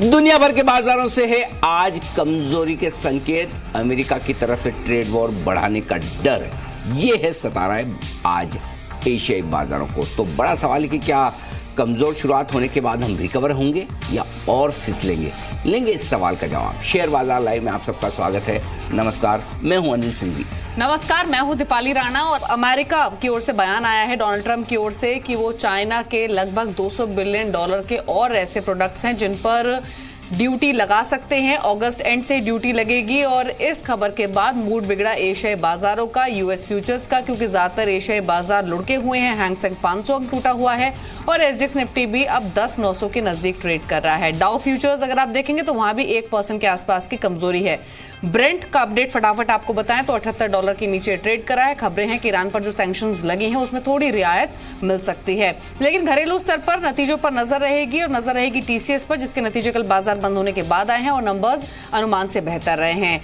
दुनिया भर के बाजारों से है आज कमजोरी के संकेत। अमेरिका की तरफ से ट्रेड वॉर बढ़ाने का डर, ये है सता रहा है आज एशियाई बाजारों को। तो बड़ा सवाल है कि क्या कमजोर शुरुआत होने के बाद हम रिकवर होंगे या और फिसलेंगे, लेंगे इस सवाल का जवाब। शेयर बाजार लाइव में आप सबका स्वागत है। नमस्कार, मैं हूं अंजलि सिंधी। नमस्कार, मैं हूं दीपाली राणा। और अमेरिका की ओर से बयान आया है डोनाल्ड ट्रम्प की ओर से कि वो चाइना के लगभग 200 बिलियन डॉलर के और ऐसे प्रोडक्ट्स हैं जिन पर ड्यूटी लगा सकते हैं, अगस्त एंड से ड्यूटी लगेगी। और इस खबर के बाद मूड बिगड़ा एशियाई बाजारों का, यूएस फ्यूचर्स का, क्योंकि ज्यादातर एशियाई बाजार लुढ़के हुए हैं। हैंगसेंग 500 टूटा हुआ है और एसडीएक्स निफ्टी भी अब 10,900 के नजदीक ट्रेड कर रहा है। डाउ फ्यूचर्स अगर आप देखेंगे तो वहां भी 1% के आसपास की कमजोरी है। ब्रेंट का अपडेट फटाफट आपको बताएं तो $78 के नीचे ट्रेड करा है। खबरें हैं कि ईरान पर जो सैंक्शंस लगी हैं उसमें थोड़ी रियायत मिल सकती है, लेकिन घरेलू स्तर पर नतीजों पर नजर रहेगी और नजर रहेगी टीसीएस पर, जिसके नतीजे कल बाजार बंद होने के बाद आए हैं और नंबर्स अनुमान से बेहतर रहे हैं।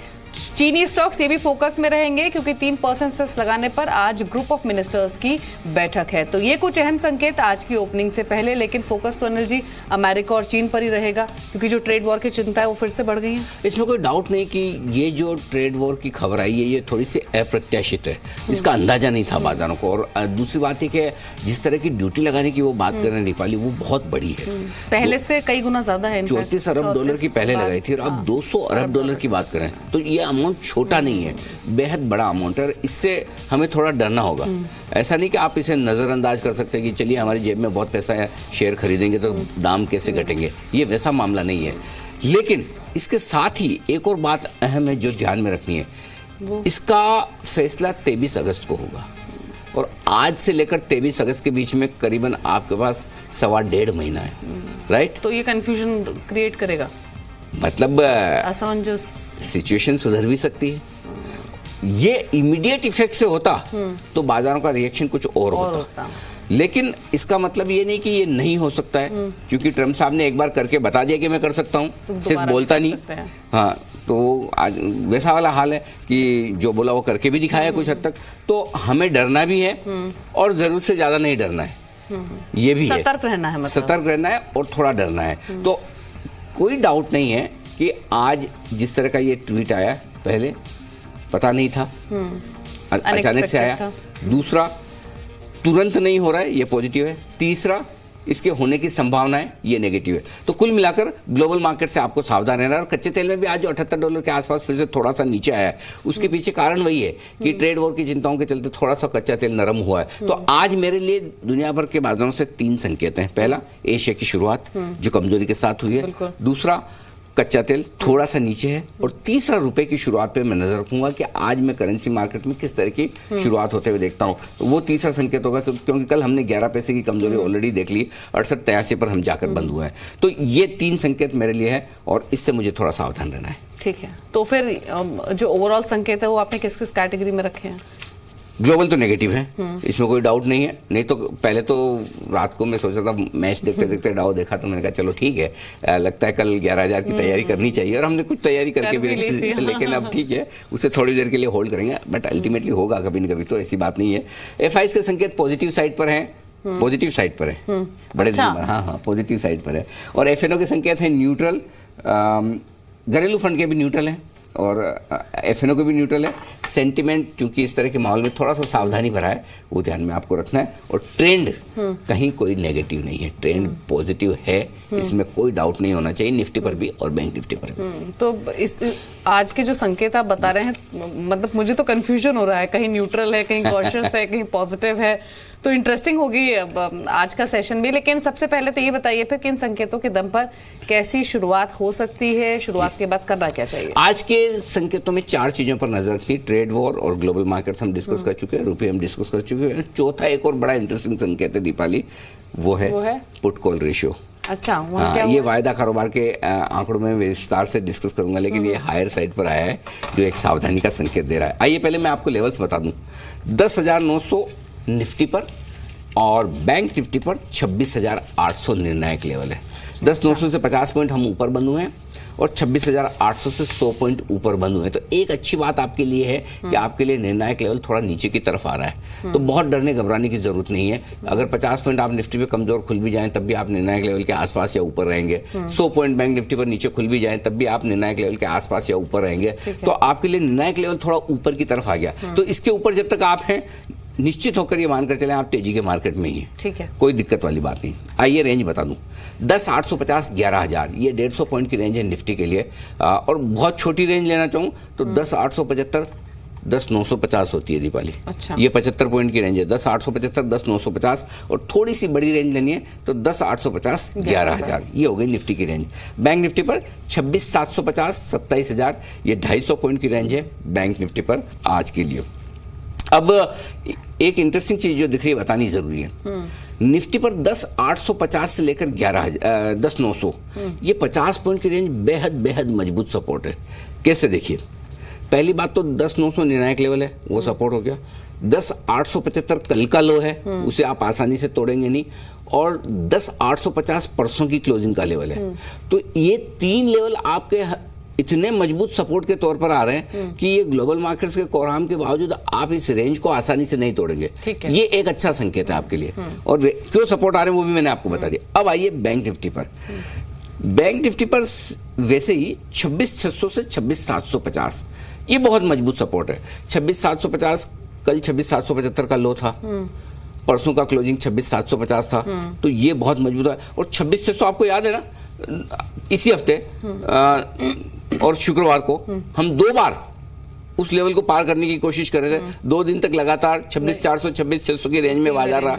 चीनी स्टॉक्स ये भी फोकस में रहेंगे क्योंकि 3% सेस लगाने पर आज ग्रुप ऑफ मिनिस्टर्स की बैठक है। तो ये कुछ अहम संकेत आज की ओपनिंग से पहले, लेकिन फोकस तो अनिल जी अमेरिका और चीन पर ही रहेगा क्योंकि जो ट्रेड वॉर की चिंता है वो फिर से बढ़ गई है। इसमें कोई डाउट नहीं कि ये जो ट्रेड वॉर की खबर आई है ये थोड़ी सी अप्रत्याशित है, इसका अंदाजा नहीं था बाजारों को। और दूसरी बात है कि जिस तरह की ड्यूटी लगाने की वो बात कर रहे हैं दीपाली, वो बहुत बड़ी है, पहले से कई गुना ज्यादा है। $34 अरब की पहले लगाई थी और अब $200 अरब की बात करें तो ये अमाउंट छोटा नहीं है, बेहद बड़ा अमाउंट है। इससे हमें थोड़ा डरना होगा। ऐसा नहीं कि आप इसे नज़रअंदाज कर सकते हैं कि चलिए हमारी जेब में बहुत पैसा है, शेयर खरीदेंगे तो दाम कैसे घटेंगे, ये वैसा मामला नहीं है। लेकिन इसके साथ ही एक और बात अहम है जो ध्यान में रखनी है, इसका फैसला 23 अगस्त को होगा और आज से लेकर 23 अगस्त के बीच में करीबन आपके पास 1.25 महीना है, राइट? तो ये कन्फ्यूजन क्रिएट करेगा, मतलब सिचुएशन सुधर भी सकती है। ये इमीडिएट इफेक्ट से होता तो बाजारों का रिएक्शन कुछ और होता। लेकिन इसका मतलब ये नहीं कि ये नहीं हो सकता है, क्योंकि ट्रम्प साहब ने एक बार करके बता दिया कि मैं कर सकता हूँ, तो सिर्फ बोलता नहीं। हाँ, तो आज वैसा वाला हाल है कि जो बोला वो करके भी दिखाया कुछ हद तक। तो हमें डरना भी है और जरूरत से ज्यादा नहीं डरना है, ये भी है, सतर्क रहना है और थोड़ा डरना है। तो कोई डाउट नहीं है कि आज जिस तरह का ये ट्वीट आया, पहले पता नहीं था, अचानक से आया। दूसरा, तुरंत नहीं हो रहा है, ये पॉजिटिव है। तीसरा, इसके होने की संभावना है, ये नेगेटिव है। तो कुल मिलाकर ग्लोबल मार्केट से आपको सावधान रहना है। और कच्चे तेल में भी आज $78 के आसपास फिर से थोड़ा सा नीचे आया है, उसके पीछे कारण वही है कि ट्रेड वॉर की चिंताओं के चलते थोड़ा सा कच्चा तेल नरम हुआ है। तो आज मेरे लिए दुनिया भर के बाजारों से 3 संकेत हैं। पहला, एशिया की शुरुआत जो कमजोरी के साथ हुई है। दूसरा, कच्चा तेल थोड़ा सा नीचे है। और तीसरा, रुपए की शुरुआत पे मैं नजर रखूंगा कि आज मैं करेंसी मार्केट में किस तरह की शुरुआत होते हुए देखता हूँ, तो वो तीसरा संकेत होगा। क्योंकि कल हमने 11 पैसे की कमजोरी ऑलरेडी देख ली, 68-83 पर हम जाकर बंद हुए हैं। तो ये 3 संकेत मेरे लिए है और इससे मुझे थोड़ा सावधान रहना है। ठीक है, तो फिर जो ओवरऑल संकेत है वो आपने किस किस कैटेगरी में रखे हैं? ग्लोबल तो नेगेटिव है, इसमें कोई डाउट नहीं है। नहीं तो पहले तो रात को मैं सोच रहा था, मैच देखते देखते डाउ देखा तो मैंने कहा चलो ठीक है, लगता है कल 11,000 की तैयारी करनी चाहिए। और हमने कुछ तैयारी करके भी रखी थी, लेकिन अब ठीक है, उसे थोड़ी देर के लिए होल्ड करेंगे, बट अल्टीमेटली होगा कभी ना कभी, तो ऐसी बात नहीं है। एफआईएस के संकेत पॉजिटिव साइड पर हैं, पॉजिटिव साइड पर है, बड़े नंबर, हाँ, पॉजिटिव साइड पर है। और एफएनओ के संकेत हैं न्यूट्रल, घरेलू फंड के भी न्यूट्रल हैं और एफएनओ को भी न्यूट्रल है। सेंटिमेंट चूंकि इस तरह के माहौल में थोड़ा सा सावधानी भरा है, वो ध्यान में आपको रखना है। और ट्रेंड कहीं कोई नेगेटिव नहीं है, ट्रेंड पॉजिटिव है, इसमें कोई डाउट नहीं होना चाहिए, निफ्टी पर भी और बैंक निफ्टी पर भी। तो इस आज के जो संकेत आप बता रहे हैं, मतलब मुझे तो कंफ्यूजन हो रहा है, कहीं न्यूट्रल है, कहीं कॉशियस है, कहीं पॉजिटिव है। तो इंटरेस्टिंग होगी आज का सेशन भी। लेकिन सबसे पहले तो ये बताइए फिर किन संकेतों के दम पर कैसी शुरुआत हो सकती है, शुरुआत के बाद करना क्या चाहिए? आज के संकेतों में 4 चीजों पर नजर रखनी, ट्रेड वॉर और ग्लोबल मार्केट्स हम डिस्कस कर चुके हैं, रुपये हम डिस्कस कर चुके हैं। चौथा एक और बड़ा इंटरेस्टिंग संकेत है दीपाली, वो है पुट कॉल रेशियो। अच्छा, हाँ, ये वायदा कारोबार के आंकड़ों में विस्तार से डिस्कस करूंगा, लेकिन ये हायर साइड पर आया है जो एक सावधानी का संकेत दे रहा है। आइए पहले मैं आपको लेवल्स बता दूं, 10,900 निफ्टी पर और बैंक निफ्टी पर 26,800 निर्णायक लेवल है। 10,900 से 50 पॉइंट हम ऊपर बंद हुए हैं और 26,800 से 100 पॉइंट ऊपर बंद हुए। तो एक अच्छी बात आपके लिए है कि आपके लिए निर्णायक लेवल थोड़ा नीचे की तरफ आ रहा है, तो बहुत डरने घबराने की जरूरत नहीं है। अगर 50 पॉइंट आप निफ्टी पे कमजोर खुल भी जाएं तब भी आप निर्णायक लेवल के आसपास या ऊपर रहेंगे। 100 पॉइंट बैंक निफ्टी पर नीचे खुल भी जाएं तब भी आप निर्णायक लेवल के आसपास या ऊपर रहेंगे। तो आपके लिए निर्णायक लेवल थोड़ा ऊपर की तरफ आ गया, तो इसके ऊपर जब तक आप हैं निश्चित होकर ये मानकर चले आप तेजी के मार्केट में ही हैं, ठीक है, कोई दिक्कत वाली बात नहीं। आइए रेंज बता दूं, 10,850-11,000 ये 150 पॉइंट की रेंज है निफ्टी के लिए। और बहुत छोटी रेंज लेना चाहूँ तो 10,875-10,950 होती है दीपाली। अच्छा। ये 75 पॉइंट की रेंज है, 10,875-10,950। और थोड़ी सी बड़ी रेंज लेनी है तो 10,850-11,000 ये हो गई निफ्टी की रेंज। बैंक निफ्टी पर 26,750-27,000 ये 250 पॉइंट की रेंज है बैंक निफ्टी पर आज के लिए। अब एक इंटरेस्टिंग चीज जो दिख रही है बतानी जरूरी है। निफ्टी पर 10,850 से लेकर 10,900 ये 50 पॉइंट की रेंज बेहद मजबूत सपोर्ट है। कैसे देखिए, पहली बात तो 10,900 निर्णायक लेवल है, वो सपोर्ट हो गया। 10,875 कल का लो है, उसे आप आसानी से तोड़ेंगे नहीं। और 10,850 परसों की क्लोजिंग का लेवल है। तो ये तीन लेवल आपके इतने मजबूत सपोर्ट के तौर पर आ रहे हैं कि ये ग्लोबल मार्केट्स के कोहराम के बावजूद आप इस रेंज को आसानी से नहीं तोड़ेंगे। ये एक अच्छा संकेत है आपके लिए। और क्यों सपोर्ट आ रहे हैं वो भी मैंने आपको बता दिया। अब आइए बैंक निफ्टी पर। बैंक निफ्टी पर वैसे ही 26,600 से 26,750 ये बहुत मजबूत सपोर्ट है। 26,750 कल 26,775 का लो था, परसों का क्लोजिंग 26,750 था, तो ये बहुत मजबूत है। और 26,600 आपको याद है ना, इसी हफ्ते और शुक्रवार को हम दो बार उस लेवल को पार करने की कोशिश कर रहे थे। 2 दिन तक लगातार 26,400-26,600 की रेंज में बाजार रहा।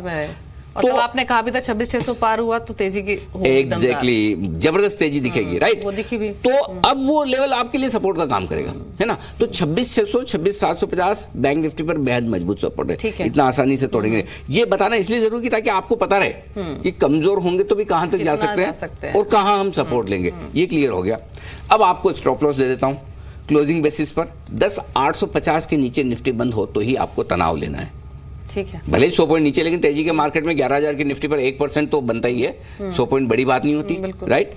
तो आपने कहा भी था 26,600 पार हुआ तो तेजी की एग्जैक्टली जबरदस्त तेजी दिखेगी, राइट, वो दिखी भी। तो अब वो लेवल आपके लिए सपोर्ट का काम करेगा, है ना। तो 26,600 26,750 बैंक निफ्टी पर बेहद मजबूत सपोर्ट है, इतना आसानी से तोड़ेंगे। ये बताना इसलिए जरूर कि ताकि आपको पता रहे कि कमजोर होंगे तो भी कहां तक जा सकते हैं और कहां हम सपोर्ट लेंगे। ये क्लियर हो गया। अब आपको स्टॉप लॉस दे देता हूँ क्लोजिंग बेसिस पर। 10,850 के नीचे निफ्टी बंद हो तो ही आपको तनाव लेना है, ठीक है, भले ही 100 पॉइंट नीचे, लेकिन तेजी के मार्केट में 11,000 की निफ्टी पर 1% तो बनता ही है। 100 पॉइंट बड़ी बात नहीं होती, राइट।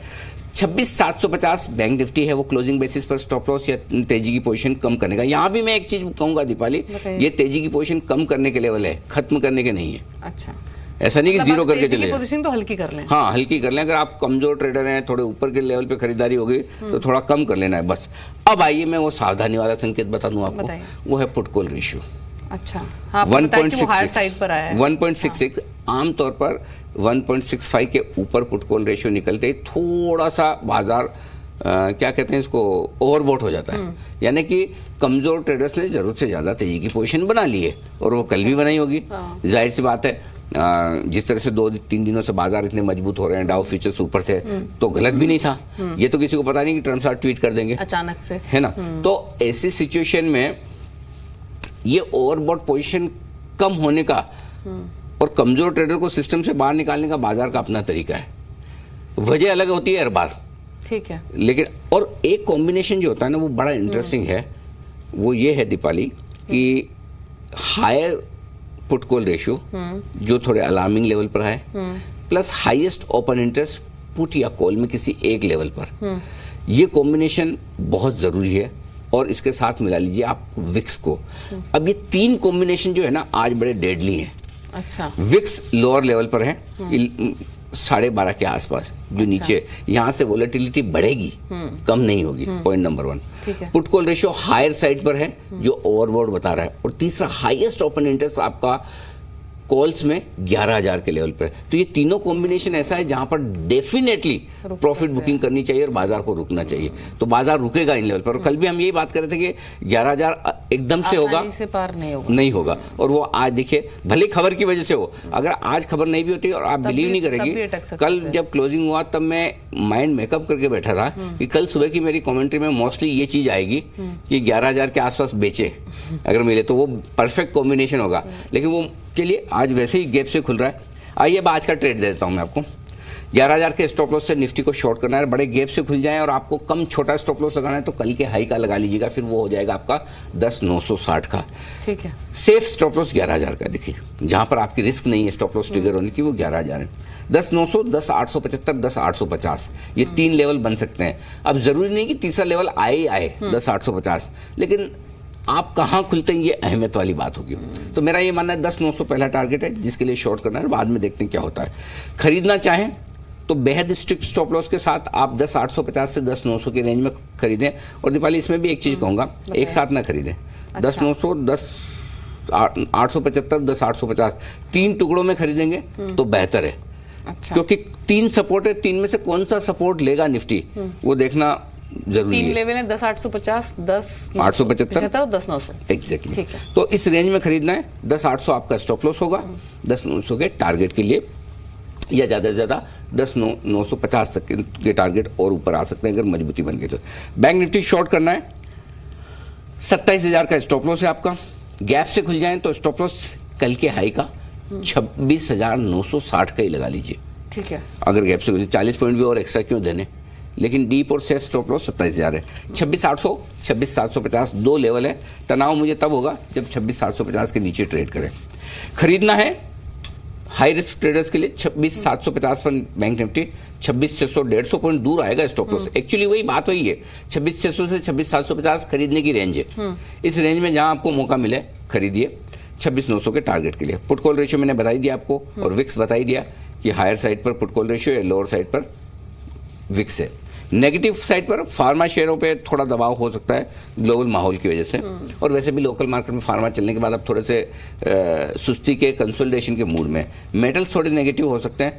26,750 बैंक निफ्टी है, वो क्लोजिंग बेसिस पर स्टॉप लॉस या तेजी की पोजीशन कम करने का। यहाँ भी मैं एक चीज कहूंगा दीपाली, ये तेजी की पोजीशन कम करने के लेवल है, खत्म करने के नहीं है। अच्छा, ऐसा नहीं कि जीरो करके चले, पोजीशन तो हल्की कर लें। हाँ, हल्की कर लें। अगर आप कमजोर ट्रेडर हैं, थोड़े ऊपर के लेवल पे खरीदारी होगी तो थोड़ा कम कर लेना है बस। अब आइए मैं वो सावधानी वाला संकेत बता दूं आपको, वो है पुट कॉल रेशियो। अच्छा, हाँ, 1.66 आमतौर पर 1.65 के ऊपर पुट कॉल रेशियो निकलते ही थोड़ा सा बाजार क्या कहते हैं इसको, ओवरबोट हो जाता है। यानी कि कमजोर ट्रेडर्स ने जरूरत से ज्यादा तेजी की पोजीशन बना ली है और वो कल भी बनाई होगी। जाहिर सी बात है, जिस तरह से 2-3 दिनों से बाजार इतने मजबूत हो रहे हैं, डाउ फ्यूचर्स ऊपर थे, तो गलत भी नहीं था। ये तो किसी को पता नहीं कि ट्रम्प साहब ट्वीट कर देंगे अचानक से, है ना। तो ऐसी सिचुएशन में ये ओवरबॉट पोजीशन कम होने का और कमजोर ट्रेडर को सिस्टम से बाहर निकालने का बाजार का अपना तरीका है। वजह अलग होती है हर बार, ठीक है, लेकिन और एक कॉम्बिनेशन जो होता है ना वो बड़ा इंटरेस्टिंग है। वो ये है दीपाली कि हायर पुट कॉल रेशियो जो थोड़े अलार्मिंग लेवल पर है, plus highest open interest put या कॉल में किसी एक लेवल पर, ये कॉम्बिनेशन बहुत जरूरी है। और इसके साथ मिला लीजिए आप विक्स को। अब ये तीन कॉम्बिनेशन जो है ना आज बड़े डेडली हैं। अच्छा, विक्स लोअर लेवल पर है 12.5 के आसपास जो नीचे, यहाँ से वोलेटिलिटी बढ़ेगी, कम नहीं होगी, point number 1। Put call ratio higher side पर है जो ओवरबॉड बता रहा है। और तीसरा हाईएस्ट ओपन इंटरेस्ट आपका कॉल्स में 11,000 के लेवल पर। तो ये तीनों कॉम्बिनेशन ऐसा है जहां पर डेफिनेटली प्रॉफिट बुकिंग करनी चाहिए और बाजार को रुकना चाहिए। तो बाजार रुकेगा इन लेवल पर। कल भी हम यही बात कर रहे थे कि 11,000 एकदम से होगा से पार नहीं होगा और वो आज देखिए भले खबर की वजह से हो, अगर आज खबर नहीं भी होती और आप बिलीव नहीं करेंगे, कल जब क्लोजिंग हुआ तब मैं माइंड मेकअप करके बैठा था कि कल सुबह की मेरी कॉमेंट्री में मोस्टली ये चीज आएगी कि 11,000 के आसपास बेचे अगर मिले तो वो परफेक्ट कॉम्बिनेशन होगा, लेकिन वो चलिए आज वैसे ही गैप से खुल रहा है। आइए अब आज का ट्रेड दे देता हूं मैं आपको। 11,000 के स्टॉप लॉस से निफ्टी को शॉर्ट करना है, बड़े गैप से खुल जाए और आपको कम छोटा स्टॉप लॉस लगाना है तो कल के हाई का लगा लीजिएगा, फिर वो हो जाएगा आपका 10,960 का, ठीक है। सेफ स्टॉप लॉस 11,000 का देखिए, जहां पर आपकी रिस्क नहीं है स्टॉप लॉस ट्रिगर होने की, वो 11,000 है। 10,900, 10,875, 10,850 ये तीन लेवल बन सकते हैं। अब जरूरी नहीं कि तीसरा लेवल आए 10,850, लेकिन आप कहाँ खुलते हैं ये अहमियत वाली बात होगी। तो मेरा ये मानना है 10,900 पहला टारगेट है जिसके लिए शॉर्ट करना है, बाद में देखते हैं क्या होता है। खरीदना चाहें तो बेहद स्ट्रिक्ट स्टॉप लॉस के साथ आप 10,850 से 10,900 की रेंज में खरीदें। और दीपाली इसमें भी एक चीज़ कहूँगा, एक साथ ना खरीदें। 10,900, 10,875, 10,850 तीन टुकड़ों में खरीदेंगे तो बेहतर है, क्योंकि तीन सपोर्ट है, तीन में से कौन सा सपोर्ट लेगा निफ्टी वो देखना जरूरी है। तीन लेवल है 10,850, 10,875 और 10,900 एग्जैक्टली। तो इस रेंज में खरीदना है। 10,800 आपका स्टॉप लॉस होगा 10,900 के टारगेट के लिए, या ज़्यादा से ज़्यादा 10,950 तक के टारगेट और ऊपर आ सकते हैं अगर मजबूती बन गई तो। बैंक निफ्टी शॉर्ट करना है, 27,000 का स्टॉप लॉस है आपका। गैप से खुल जाए तो स्टॉप लॉस कल के हाई का 26,960 का ही लगा लीजिए, ठीक है। अगर गैप से खुल 40 पॉइंट भी और एक्स्ट्रा क्यों देने, लेकिन डीप और सेफ स्टॉप लॉस 27,000 है। 26,800, 26,750 दो लेवल है। तनाव मुझे तब होगा जब 26,750 के नीचे ट्रेड करें। खरीदना है हाई रिस्क ट्रेडर्स के लिए 26,750 पर बैंक निफ्टी 26,600 150 पॉइंट दूर आएगा स्टॉप लॉस। एक्चुअली वही बात वही है, 26,600 से 26,750 खरीदने की रेंज है। इस रेंज में जहां आपको मौका मिले खरीदिए 26,900 के टारगेट के लिए। पुट कॉल रेशियो मैंने बताई दिया आपको और विक्स बताई दिया कि हायर साइड पर पुट कॉल रेशियो या लोअर साइड पर विक्स है। नेगेटिव साइड पर फार्मा शेयरों पे थोड़ा दबाव हो सकता है ग्लोबल माहौल की वजह से, और वैसे भी लोकल मार्केट में फार्मा चलने के बाद अब थोड़े से सुस्ती के कंसोलिडेशन के मूड में। मेटल्स थोड़े नेगेटिव हो सकते हैं।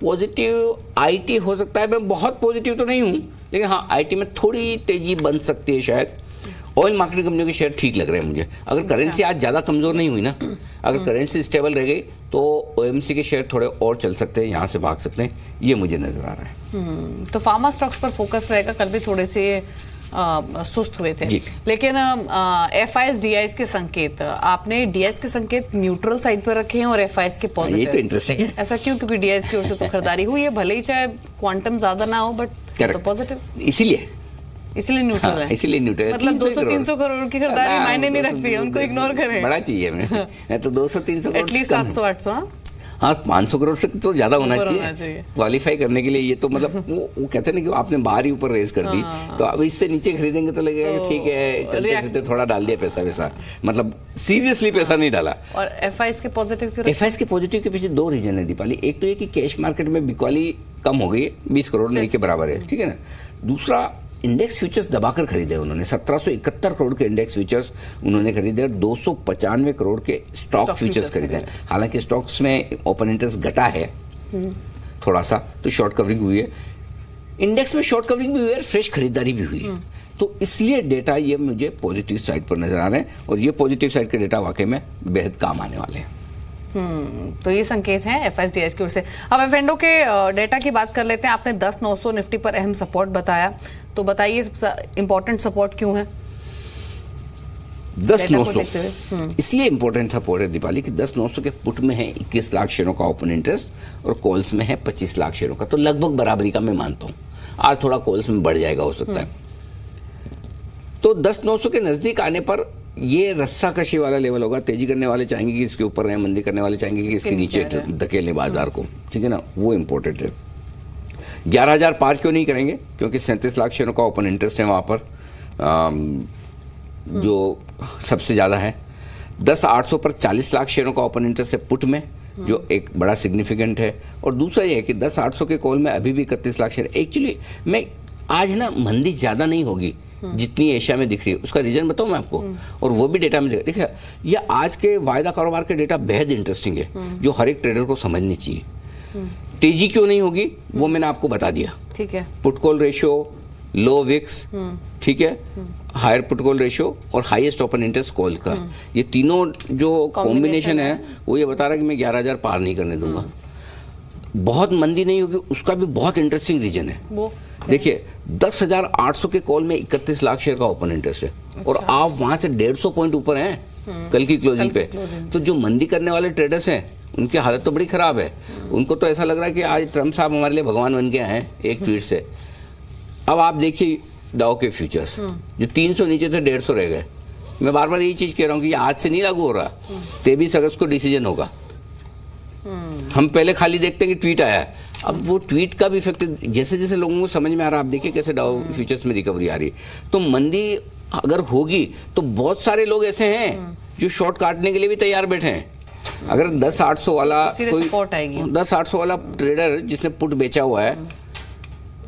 पॉजिटिव आईटी हो सकता है, मैं बहुत पॉजिटिव तो नहीं हूँ लेकिन हाँ आईटी में थोड़ी तेजी बन सकती है शायद। ऑयल मार्केटिंग कंपनियों के शेयर ठीक लग रहे हैं मुझे। अगर करेंसी आज ज़्यादा कमज़ोर नहीं हुई ना, अगर करेंसी स्टेबल रह गई तो ओएमसी के शेयर थोड़े और चल सकते हैं, यहाँ से भाग सकते हैं, ये मुझे नजर आ रहा है। तो फार्मा स्टॉक्स पर फोकस रहेगा। कल भी थोड़े से सुस्त हुए थे लेकिन एफआईएस डीआईएस के संकेत, आपने डीआईएस के संकेत न्यूट्रल साइड पर रखे हैं और एफआईएस के पॉजिटिव। ये तो इंटरेस्टिंग है। ऐसा क्यों? क्योंकि डीआईएस की ओर से तो खरीदारी हुई है, भले ही चाहे क्वांटम ज्यादा ना हो बट तो पॉजिटिव, इसीलिए न्यूट्रल है। इसीलिए न्यूट्रल मतलब 200-300 करोड़ की खरीदारी मायने नहीं रखती है, उनको इग्नोर करें। बड़ा चाहिए मैं तो 200-300 करोड़ एटलीस्ट 700-800 हाँ 500 करोड़ से तो ज्यादा होना चाहिए क्वालिफाई करने के लिए। ये तो मतलब वो कहते हैं ना कि आपने बाहर ही ऊपर रेस कर दी, तो अब इससे नीचे खरीदेंगे तो लगेगा ठीक है चलते फिरते थोड़ा डाल दिया पैसा, मतलब सीरियसली पैसा नहीं डाला। और एफआईएस के पॉजिटिव के पीछे दो रीजन है दीपाली। एक तो ये कि कैश मार्केट में बिकवाली कम हो गई है, 20 करोड़ नहीं के बराबर है, ठीक है ना। दूसरा इंडेक्स फ्यूचर्स दबाकर खरीदे उन्होंने, 1,771 करोड़ के इंडेक्स फ्यूचर्स उन्होंने खरीदे और 295 करोड़ के स्टॉक फ्यूचर्स खरीदे। हालांकि स्टॉक्स में ओपन इंटरेस्ट घटा है थोड़ा सा, तो शॉर्ट कवरिंग हुई है, इंडेक्स में शॉर्ट कवरिंग भी हुई है, फ्रेश खरीदारी भी हुई है, तो इसलिए डेटा ये मुझे पॉजिटिव साइड पर नजर आ रहे हैं और ये पॉजिटिव साइड के डेटा वाकई में बेहद काम आने वाले हैं। तो ये संकेत हैं एफएसडीआईएस की ओर से। अब एफएंडो के डेटा की बात कर लेते हैं। आपने 10,900 निफ्टी पर अहम सपोर्ट बताया, तो बताइए इंपॉर्टेंट सपोर्ट क्यों है 10,900? इसलिए इंपॉर्टेंट सपोर्ट है दीपाली कि 10,900 के पुट में है 21 लाख शेयरों का ओपन इंटरेस्ट और कॉल्स में है 25 लाख शेयरों का, तो लगभग बराबरी का मैं मानता हूँ। आज थोड़ा कॉल्स में बढ़ जाएगा हो सकता है। तो 10,900 के नजदीक आने पर ये रस्सा कशी वाला लेवल होगा। तेजी करने वाले चाहेंगे कि इसके ऊपर रहें, मंदी करने वाले चाहेंगे कि इसके नीचे धकेलें बाजार को, ठीक है ना, वो इम्पोर्टेंट है। 11,000 पार क्यों नहीं करेंगे? क्योंकि 37 लाख शेयरों का ओपन इंटरेस्ट है वहाँ पर जो सबसे ज़्यादा है। 10,800 पर 40 लाख शेयरों का ओपन इंटरेस्ट है पुट में, जो एक बड़ा सिग्निफिकेंट है। और दूसरा ये है कि 10,800 के कॉल में अभी भी 31 लाख शेयर। एक्चुअली मैं आज ना मंदी ज़्यादा नहीं होगी जितनी एशिया में दिख रही है, उसका रीजन बताऊं मैं आपको, और वो भी डेटा में देखिए। ये आज के वायदा कारोबार के डेटा बेहद इंटरेस्टिंग है जो हर एक ट्रेडर को समझनी चाहिए। तेजी क्यों नहीं होगी वो मैंने आपको बता दिया, ठीक है। Put call ratio, low VIX, ठीक है, हायर पुट कॉल रेशियो और हाईएस्ट ओपन इंटरेस्ट कॉल का, ये तीनों जो कॉम्बिनेशन है वो ये बता रहा है कि मैं 11,000 पार नहीं करने दूंगा। बहुत मंदी नहीं होगी, उसका भी बहुत इंटरेस्टिंग रीजन है। देखिए 10,800 के कॉल में 31 लाख शेयर का ओपन इंटरेस्ट है, अच्छा। और आप वहां से 150 पॉइंट ऊपर हैं कल की क्लोजिंग पे, तो जो मंदी करने वाले ट्रेडर्स हैं उनकी हालत तो बड़ी ख़राब है। उनको तो ऐसा लग रहा है कि आज ट्रम्प साहब हमारे लिए भगवान बन के आए हैं एक ट्वीट से। अब आप देखिए डाउ के फ्यूचर्स जो 300 नीचे थे 150 रह गए। मैं बार बार यही चीज़ कह रहा हूँ कि आज से नहीं लागू हो रहा, 23 अगस्त को डिसीजन होगा। हम पहले खाली देखते हैं कि ट्वीट आया है, अब वो ट्वीट का भी इफेक्ट जैसे जैसे लोगों को समझ में आ रहा है। आप देखिए कैसे डाउ फ्यूचर्स में रिकवरी आ रही है। तो मंदी अगर होगी तो बहुत सारे लोग ऐसे हैं जो शॉर्ट काटने के लिए भी तैयार बैठे हैं। अगर 10,800 वाला कोई 10,800 वाला ट्रेडर जिसने पुट बेचा हुआ है,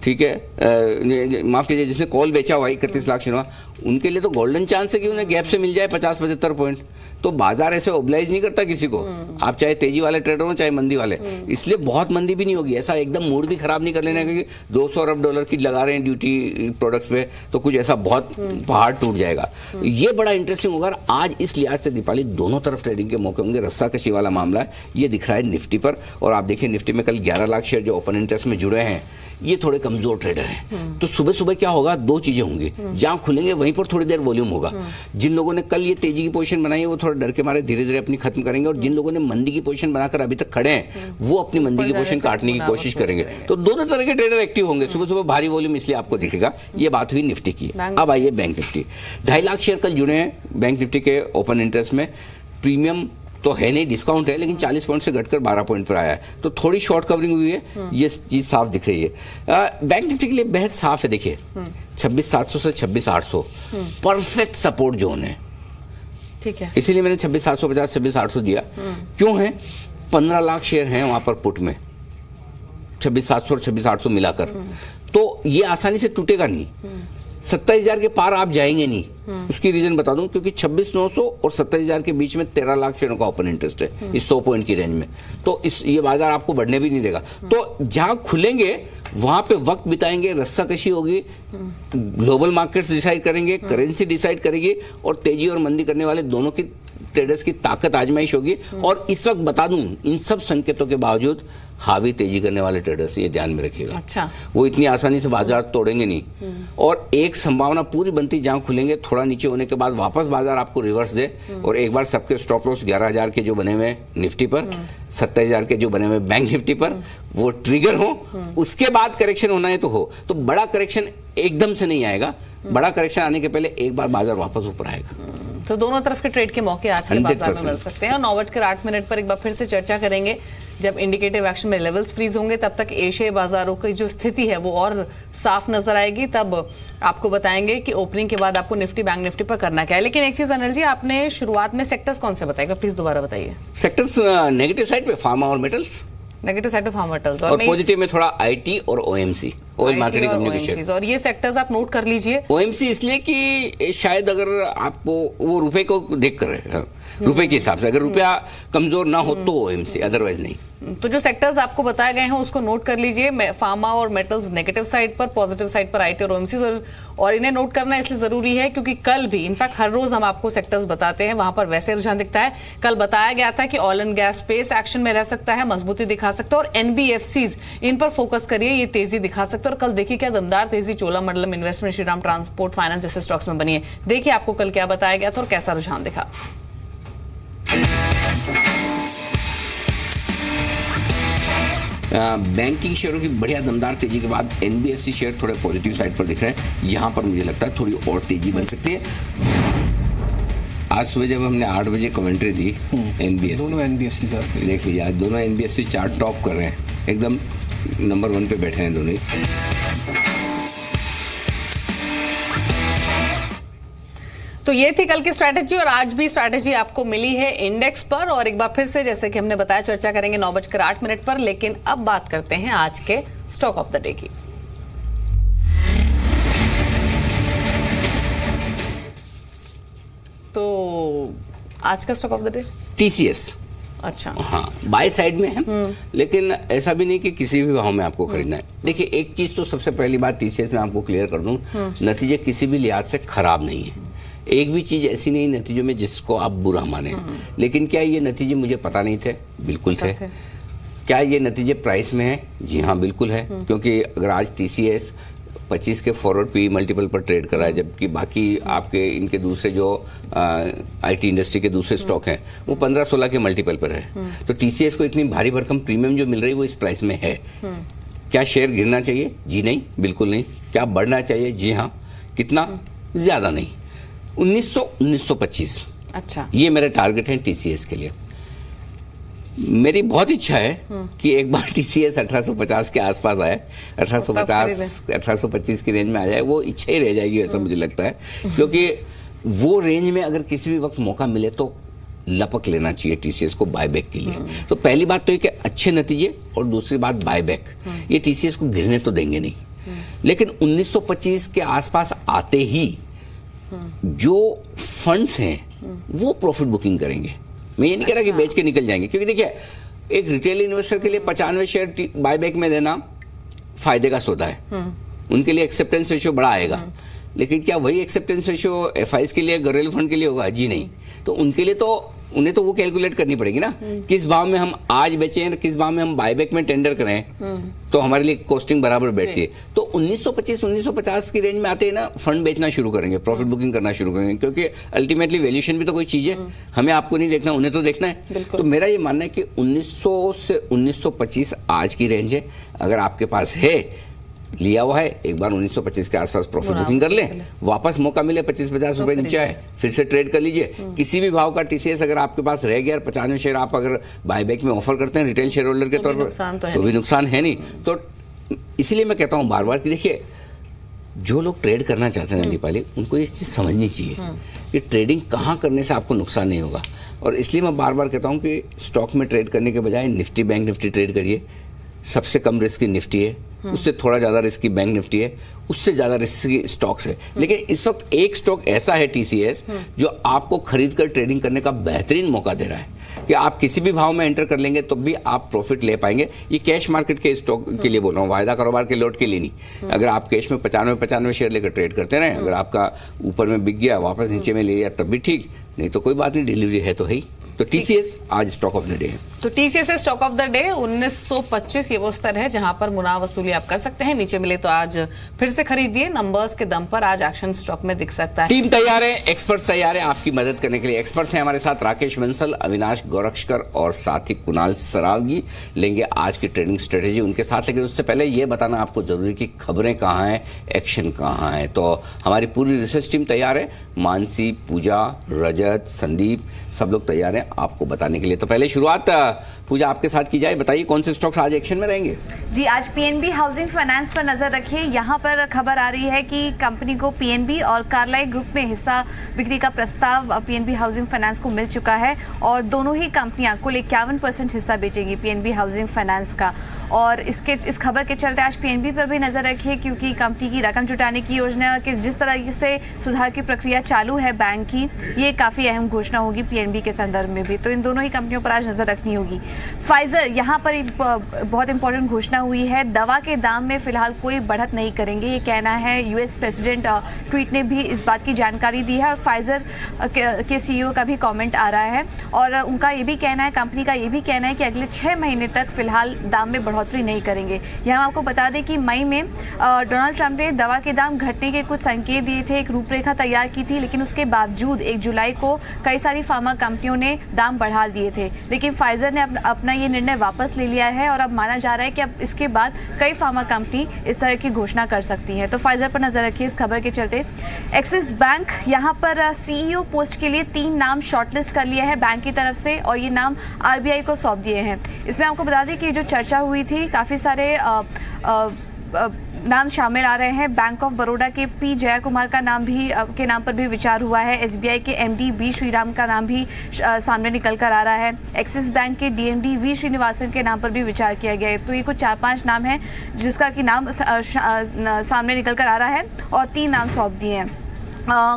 ठीक है, माफ कीजिए जिसने कॉल बेचा हुआ है 31 लाख, उनके लिए तो गोल्डन चांस है कि उन्हें गैप से मिल जाए 50-75 पॉइंट। तो बाजार ऐसे ओब्लाइज नहीं करता किसी को, आप चाहे तेजी वाले ट्रेडर हो चाहे मंदी वाले। इसलिए बहुत मंदी भी नहीं होगी, ऐसा एकदम मूड भी खराब नहीं कर लेना क्योंकि $200 अरब की लगा रहे हैं ड्यूटी प्रोडक्ट्स पे, तो कुछ ऐसा बहुत पहाड़ टूट जाएगा। ये बड़ा इंटरेस्टिंग होगा। आज इस लिहाज से दीपाली दोनों तरफ ट्रेडिंग के मौके होंगे। रस्साकशी वाला मामला है, ये दिख रहा है निफ्टी पर। और आप देखिए निफ्टी में कल 11 लाख शेयर जो ओपन इंटरेस्ट में जुड़े हैं ये थोड़े कमजोर ट्रेडर हैं। तो सुबह सुबह क्या होगा, दो चीजें होंगी, जहां खुलेंगे वहीं पर थोड़ी देर वॉल्यूम होगा। जिन लोगों ने कल ये तेजी की पोजीशन बनाई है वो थोड़ा डर के मारे धीरे धीरे अपनी खत्म करेंगे, और जिन लोगों ने मंदी की पोजीशन बनाकर अभी तक खड़े हैं वो अपनी मंदी की पोजीशन काटने की कोशिश करेंगे। तो दोनों तरह के ट्रेडर एक्टिव होंगे। सुबह सुबह भारी वॉल्यूम इसलिए आपको दिखेगा। ये बात हुई निफ्टी की। अब आइए बैंक निफ्टी। 2.5 लाख शेयर कल जुड़े हैं बैंक निफ्टी के ओपन इंटरेस्ट में। प्रीमियम तो है नहीं, डिस्काउंट है, लेकिन 40 पॉइंट से घटकर 12 पॉइंट पर आया है, तो थोड़ी शॉर्ट कवरिंग हुई है, ये चीज साफ दिख रही है। बैंक निफ्टी के लिए बेहद साफ है। देखिए 26,700 से 26,800 परफेक्ट सपोर्ट जोन है, ठीक है। इसीलिए मैंने 26,750 26,800 दिया। क्यों है, 15 लाख शेयर हैं वहाँ पर पुट में, 26,700 और 26,800 मिलाकर, तो ये आसानी से टूटेगा नहीं। 27,000 के पार आप जाएंगे नहीं, उसकी रीजन बता दूं, क्योंकि 26,900 और 27,000 के बीच में 13 लाख शेयरों का ओपन इंटरेस्ट है इस 100 पॉइंट की रेंज में। तो इस ये बाजार आपको बढ़ने भी नहीं देगा। तो जहां खुलेंगे वहां पे वक्त बिताएंगे, रस्साकशी होगी, ग्लोबल मार्केट्स डिसाइड करेंगे, करेंसी डिसाइड करेगी, और तेजी और मंदी करने वाले दोनों की ट्रेडर्स की ताकत आजमाइश होगी। और इस वक्त बता दूं इन सब संकेतों के बावजूद हावी तेजी करने वाले ट्रेडर्स, ये ध्यान में रखिएगा। अच्छा। वो इतनी आसानी से बाजार तोड़ेंगे नहीं, और एक संभावना पूरी बनती जहां खुलेंगे थोड़ा नीचे होने के बाद वापस बाजार आपको रिवर्स दे, और एक बार सबके स्टॉप लॉस 11,000 के जो बने हुए निफ्टी पर, 27,000 के जो बने हुए बैंक निफ्टी पर, वो ट्रिगर हो, उसके बाद करेक्शन होना है तो हो। तो बड़ा करेक्शन एकदम से नहीं आएगा, बड़ा करेक्शन आने के पहले एक बार बाजार वापस ऊपर आएगा। तो दोनों तरफ के ट्रेड के मौके आज के बाजार में मिल सकते हैं। और 9:08 पर एक बार फिर से चर्चा करेंगे जब इंडिकेटिव एक्शन में लेवल्स फ्रीज होंगे। तब तक एशियाई बाजारों की जो स्थिति है वो और साफ नजर आएगी। तब आपको बताएंगे कि ओपनिंग के बाद आपको निफ्टी बैंक निफ्टी पर करना क्या है। लेकिन एक चीज अनिल जी, आपने शुरुआत में सेक्टर्स कौन से बताएगा, प्लीज दोबारा बताइए। सेक्टर्स नेगेटिव साइड पे फार्मा और metals, negative side of farmers, और पॉजिटिव में थोड़ा आईटी और ओएमसी, ऑयल मार्केटिंग कम्युनिकेशन, और ये सेक्टर्स आप नोट कर लीजिए। ओएमसी इसलिए कि शायद अगर आपको वो रुपए को देख कर रुपए के हिसाब से अगर रुपया कमजोर ना हो तो ओएमसी, अदरवाइज नहीं। तो जो सेक्टर्स आपको बताए गए हैं उसको नोट कर लीजिए। फार्मा और मेटल्स नेगेटिव साइड पर, पॉजिटिव साइड पर आईटी और ओएमसी, और इन्हें नोट करना इसलिए जरूरी है क्योंकि कल भी, इनफैक्ट हर रोज हम आपको सेक्टर्स बताते हैं वहां पर वैसे रुझान दिखता है। कल बताया गया था कि oil and gas space action में रह सकता है, मजबूती दिखा सकता है, और एनबीएफसीज इन पर फोकस करिए, ये तेजी दिखा सकते हैं। और कल देखिए क्या दमदार तेजी Cholamandalam investment, Shriram transport finance जैसे स्टॉक्स में बनी है। देखिए आपको कल क्या बताया गया था और कैसा रुझान दिखा। बैंकिंग शेयरों की बढ़िया दमदार तेजी के बाद एनबीएफसी शेयर थोड़े पॉजिटिव साइड पर दिख रहे हैं। यहाँ पर मुझे लगता है थोड़ी और तेजी बन सकती है। आज सुबह जब हमने 8 बजे कमेंट्री दी एनबीएफसी, दोनों एनबीएफसी से देख लीजिए, आज दोनों एनबीएफसी चार्ट टॉप कर रहे हैं, एकदम नंबर 1 पे बैठे हैं दोनों। तो ये थी कल की स्ट्रैटेजी, और आज भी स्ट्रैटेजी आपको मिली है इंडेक्स पर। और एक बार फिर से जैसे कि हमने बताया चर्चा करेंगे 9:08 पर। लेकिन अब बात करते हैं आज के स्टॉक ऑफ द डे की। तो आज का stock of the day TCS. अच्छा, हाँ, बाय साइड में है, लेकिन ऐसा भी नहीं कि किसी भी भाव में आपको खरीदना है। देखिए एक चीज तो सबसे पहली बात टीसीएस में आपको क्लियर कर दूं, नतीजे किसी भी लिहाज से खराब नहीं है। एक भी चीज ऐसी नहीं नतीजों में जिसको आप बुरा माने। लेकिन क्या ये नतीजे मुझे पता नहीं थे? बिल्कुल थे। क्या ये नतीजे प्राइस में है? जी हाँ, बिल्कुल है। क्योंकि अगर आज टीसीएस 25 के फॉरवर्ड पी मल्टीपल पर ट्रेड कर रहा है, जबकि बाकी आपके इनके दूसरे जो आईटी इंडस्ट्री के दूसरे स्टॉक हैं वो 15-16 के मल्टीपल पर है। तो टीसीएस को इतनी भारी भरकम प्रीमियम जो मिल रही है वो इस प्राइस में है। क्या शेयर गिरना चाहिए? जी नहीं, बिल्कुल नहीं। क्या बढ़ना चाहिए? जी हाँ, कितना? ज़्यादा नहीं। 1900-1925, अच्छा, ये मेरे टारगेट हैं टीसीएस के लिए। मेरी बहुत इच्छा है कि एक बार टीसीएस 1850 के आसपास आए, 1850-1825 की रेंज में आ जाए। वो इच्छा ही रह जाएगी ऐसा मुझे लगता है, क्योंकि वो रेंज में अगर किसी भी वक्त मौका मिले तो लपक लेना चाहिए टीसीएस को बायबैक के लिए। तो पहली बात तो ये कि अच्छे नतीजे, और दूसरी बात बायबैक, ये टीसीएस को गिरने तो देंगे नहीं। लेकिन 1925 के आसपास आते ही जो फंड्स हैं वो प्रॉफिट बुकिंग करेंगे। मैं ये नहीं कह रहा कि बेच के निकल जाएंगे, क्योंकि देखिए एक रिटेल इन्वेस्टर के लिए 95 शेयर बायबैक में देना फायदे का सौदा है, उनके लिए एक्सेप्टेंस रेशियो बड़ा आएगा। लेकिन क्या वही एक्सेप्टेंस रेशियो एफआईएस के लिए, घरेलू फंड के लिए होगा? जी नहीं। तो उनके लिए तो उन्हें तो वो कैलकुलेट करनी पड़ेगी ना, किस भाव में हम आज बेचें, किस भाव में हम बायबैक में टेंडर करें, तो हमारे लिए कॉस्टिंग बराबर बैठती है। तो 1925-1950 की रेंज में आते हैं ना, फंड बेचना शुरू करेंगे, प्रॉफिट बुकिंग करना शुरू करेंगे, क्योंकि अल्टीमेटली वैल्यूएशन भी तो कोई चीज़ है, हमें आपको नहीं देखना, उन्हें तो देखना है। तो मेरा ये मानना है कि 1900-1925 आज की रेंज है। अगर आपके पास है, लिया हुआ है, एक बार 1925 के आसपास प्रॉफिट बुकिंग कर लें, वापस मौका मिले 25-50 रुपए नीचे आए फिर से ट्रेड कर लीजिए। किसी भी भाव का टीसीएस अगर आपके पास रह गया और 95 शेयर आप अगर बायबैक में ऑफर करते हैं रिटेल शेयर होल्डर के तौर पर, तो भी नुकसान है नहीं। तो इसलिए मैं कहता हूँ बार बार कि देखिए, जो लोग ट्रेड करना चाहते हैं दीपाली, उनको ये चीज़ समझनी चाहिए कि ट्रेडिंग कहाँ करने से आपको नुकसान नहीं होगा। और इसलिए मैं बार बार कहता हूँ कि स्टॉक में ट्रेड करने के बजाय निफ्टी बैंक निफ्टी ट्रेड करिए। सबसे कम रिस्क की निफ्टी है, उससे थोड़ा ज़्यादा रिस्क की बैंक निफ्टी है, उससे ज़्यादा रिस्क की स्टॉक्स है। लेकिन इस वक्त एक स्टॉक ऐसा है टीसीएस जो आपको खरीद कर ट्रेडिंग करने का बेहतरीन मौका दे रहा है कि आप किसी भी भाव में एंटर कर लेंगे तो भी आप प्रॉफिट ले पाएंगे। ये कैश मार्केट के स्टॉक के लिए बोल रहा हूँ, वायदा कारोबार के लोट के लिए नहीं। अगर आप कैश में 95-95 शेयर लेकर ट्रेड करते रहें, अगर आपका ऊपर में बिक गया वापस नीचे में ले लिया तब भी ठीक, नहीं तो कोई बात नहीं, डिलीवरी है तो है ही। तो टीसीएस आज स्टॉक ऑफ द डे है। तो TCS stock of the day 1925 के वो स्तर है जहां पर मुनाफा वसूली आप कर सकते हैं। नीचे मिले तो आज फिर से खरीदिए, नंबर्स के दम पर आज एक्शन स्टॉक में दिख सकता है। टीम तैयार है, एक्सपर्ट्स तैयार है आपकी मदद करने के लिए। एक्सपर्ट्स हैं हमारे साथ राकेश बंसल, अविनाश गोरक्षकर और साथ ही कुणाल सरावगी। लेंगे आज की ट्रेडिंग स्ट्रेटेजी उनके साथ, लेकिन उससे पहले ये बताना आपको जरूरी कि खबरें कहाँ हैं, एक्शन कहाँ है। तो हमारी पूरी रिसर्च टीम तैयार है, मानसी, पूजा, रजत, संदीप, सब लोग तैयार हैं आपको बताने के लिए। तो पहले शुरुआत पूजा आपके साथ की जाए, बताइए कौन से स्टॉक्स आज एक्शन में रहेंगे? जी, आज पीएनबी हाउसिंग फाइनेंस पर नजर रखिए। यहाँ पर खबर आ रही है कि कंपनी को पीएनबी और कार्लाइल ग्रुप में हिस्सा बिक्री का प्रस्ताव पीएनबी हाउसिंग फाइनेंस को मिल चुका है और दोनों ही कंपनियां कुल 51% हिस्सा बेचेगी पीएनबी हाउसिंग फाइनेंस का। और इस खबर के चलते आज पीएनबी पर भी नजर रखिए, क्योंकि कंपनी की रकम जुटाने की योजना के जिस तरह से सुधार की प्रक्रिया चालू है बैंक की, ये काफ़ी अहम घोषणा होगी पीएनबी के संदर्भ में भी। तो इन दोनों ही कंपनियों पर आज नजर रखनी होगी। फाइजर, यहाँ पर बहुत इंपॉर्टेंट घोषणा हुई है, दवा के दाम में फिलहाल कोई बढ़त नहीं करेंगे, ये कहना है। यूएस प्रेसिडेंट ट्वीट ने भी इस बात की जानकारी दी है और फाइजर के सीईओ का भी कमेंट आ रहा है और उनका ये भी कहना है, कंपनी का ये भी कहना है कि अगले 6 महीने तक फिलहाल दाम में बढ़ोतरी नहीं करेंगे। यह हम आपको बता दें कि मई में डोनाल्ड ट्रंप ने दवा के दाम घटने के कुछ संकेत दिए थे, एक रूपरेखा तैयार की थी, लेकिन उसके बावजूद 1 जुलाई को कई सारी फार्मा कंपनियों ने दाम बढ़ा दिए थे। लेकिन फाइजर ने अपना ये निर्णय वापस ले लिया है और अब माना जा रहा है कि अब इसके बाद कई फार्मा कंपनी इस तरह की घोषणा कर सकती है। तो फाइजर पर नजर रखिए इस खबर के चलते। एक्सिस बैंक, यहाँ पर सीईओ पोस्ट के लिए 3 नाम शॉर्टलिस्ट कर लिया है बैंक की तरफ से और ये नाम आरबीआई को सौंप दिए हैं। इसमें आपको बता दें कि जो चर्चा हुई थी, काफ़ी सारे नाम शामिल आ रहे हैं। बैंक ऑफ बड़ौदा के पी जयाकुमार का नाम भी के नाम पर भी विचार हुआ है। एसबीआई के एमडी बी श्रीराम का नाम भी सामने निकल कर आ रहा है। एक्सिस बैंक के डीएमडी वी श्रीनिवासन के नाम पर भी विचार किया गया है। तो ये कुछ 4-5 नाम हैं जिसका कि नाम सामने निकल कर आ रहा है और 3 नाम सौंप दिए हैं।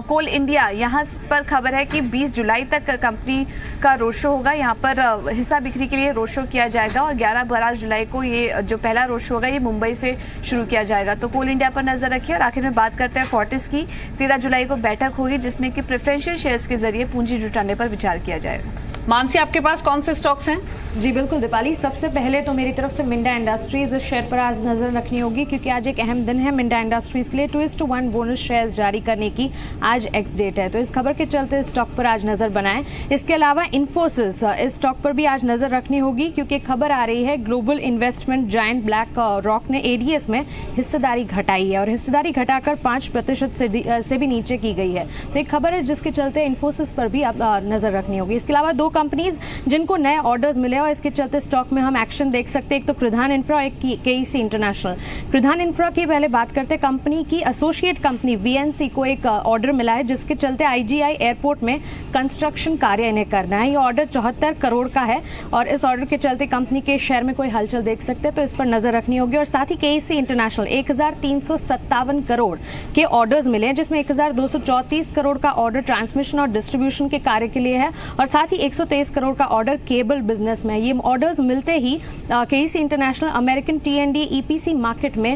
कोल इंडिया, यहाँ पर खबर है कि 20 जुलाई तक कंपनी का रोड शो होगा। यहाँ पर हिस्सा बिक्री के लिए रोड शो किया जाएगा और 11-12 जुलाई को ये जो पहला रोड शो होगा ये मुंबई से शुरू किया जाएगा। तो कोल इंडिया पर नज़र रखिए। और आखिर में बात करते हैं फोर्टिस की। 13 जुलाई को बैठक होगी जिसमें कि प्रेफरेंशियल शेयर्स के जरिए पूंजी जुटाने पर विचार किया जाएगा। मानसी, आपके पास कौन से स्टॉक्स हैं? जी बिल्कुल दीपाली, सबसे पहले तो मेरी तरफ से मिंडा इंडस्ट्रीज इस शेयर पर आज नज़र रखनी होगी क्योंकि आज एक अहम दिन है मिंडा इंडस्ट्रीज़ के लिए। 2:1 बोनस शेयर्स जारी करने की आज एक्स डेट है, तो इस खबर के चलते स्टॉक पर आज नज़र बनाएं। इसके अलावा इन्फोसिस, इस स्टॉक पर भी आज नज़र रखनी होगी क्योंकि खबर आ रही है global investment giant black rock ने ADS में हिस्सेदारी घटाई है और हिस्सेदारी घटाकर 5% से भी नीचे की गई है, तो एक खबर है जिसके चलते इन्फोसिस पर भी आप नज़र रखनी होगी। इसके अलावा दो कंपनीज जिनको नए ऑर्डर्स मिले और इसके चलते स्टॉक में हम एक्शन देख सकते हैं, एक तो प्रधान इंफ्रा, एक KEC इंटरनेशनल। प्रधान इंफ्रा की पहले बात करते हैं, कंपनी की एसोसिएट कंपनी VNC को एक ऑर्डर मिला है जिसके चलते IGI एयरपोर्ट में कंस्ट्रक्शन कार्य इन्हें करना है। ये ऑर्डर 74 करोड़ का है और इस ऑर्डर के चलते कंपनी के शेयर में कोई हलचल देख सकते हैं, तो इस पर नजर रखनी होगी। और साथ ही KEC इंटरनेशनल 1357 करोड़ के ऑर्डर्स मिले हैं जिसमें 1234 करोड़ का ऑर्डर ट्रांसमिशन और डिस्ट्रीब्यूशन के कार्य के लिए है और साथ ही 123 करोड़ का ऑर्डर केबल बिजनेस में। ये ऑर्डर्स मिलते ही KEC international American TND EPC market में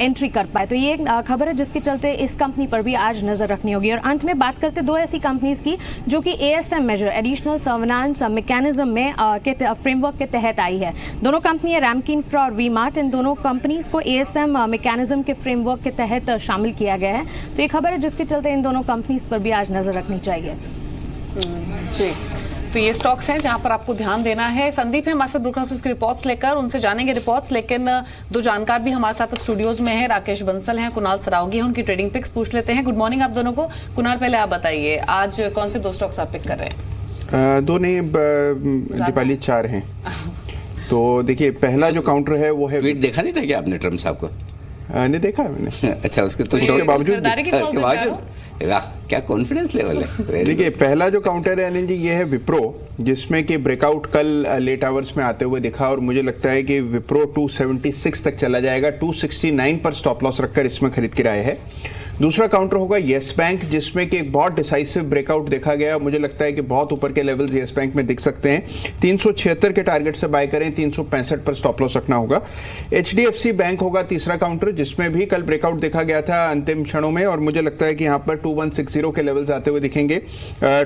एंट्री कर पाए, तो ये खबर है जिसके चलते इस कंपनी पर भी आज नजर रखनी होगी। और अंत में बात करते दो ऐसी कंपनीज की जो कि ASM measure additional surveillance mechanism में के फ्रेमवर्क के तहत आई है। दोनों कंपनी है रैमकी इंफ्रा और वीमार्ट, इन दोनों कंपनीज को ASM मैकेनिज्म के फ्रेमवर्क के तहत शामिल किया गया है, तो ये खबर है जिसके चलते इन दोनों कंपनीज पर भी आज नजर रखनी चाहिए। जी तो ये स्टॉक्स हैं जहां पर आपको ध्यान देना है। संदीप है हमारे साथ ब्रोकर हाउसेस की रिपोर्ट्स लेकर, उनसे जानेंगे रिपोर्ट्स, लेकिन दो जानकार भी हमारे साथ स्टूडियोज में हैं, राकेश बंसल हैं, कुणाल सरावगी हैं, उनकी ट्रेडिंग पिक्स पूछ लेते हैं। गुड मॉर्निंग आप दोनों को। कुणाल पहले आप बताइए आज कौन से दो स्टॉक्स आप पिक कर रहे हैं? दो नहीं दीपाली, चार हैं। तो देखिए पहला जो काउंटर है वो है, ट्वीट देखा नहीं था क्या आपने ट्रम्प साहब को? नहीं देखा मैंने। अच्छा, उसके तो बावजूद क्या कॉन्फिडेंस लेवल है। देखिए पहला जो काउंटर है अनिल जी ये है विप्रो, जिसमें कि ब्रेकआउट कल लेट आवर्स में आते हुए दिखा और मुझे लगता है कि विप्रो 276 तक चला जाएगा। 269 पर स्टॉप लॉस रखकर इसमें खरीद की राय है। दूसरा काउंटर होगा येस बैंक, जिसमें कि एक बहुत डिसाइसिव ब्रेकआउट देखा गया। मुझे लगता है कि बहुत ऊपर के लेवल्स येस बैंक में दिख सकते हैं। 376 के टारगेट से बाय करें, 365 पर स्टॉप लॉस रखना होगा। HDFC बैंक होगा तीसरा काउंटर, जिसमें भी कल ब्रेकआउट देखा गया था अंतिम क्षणों में और मुझे लगता है कि यहाँ पर 2160 के लेवल्स आते हुए दिखेंगे।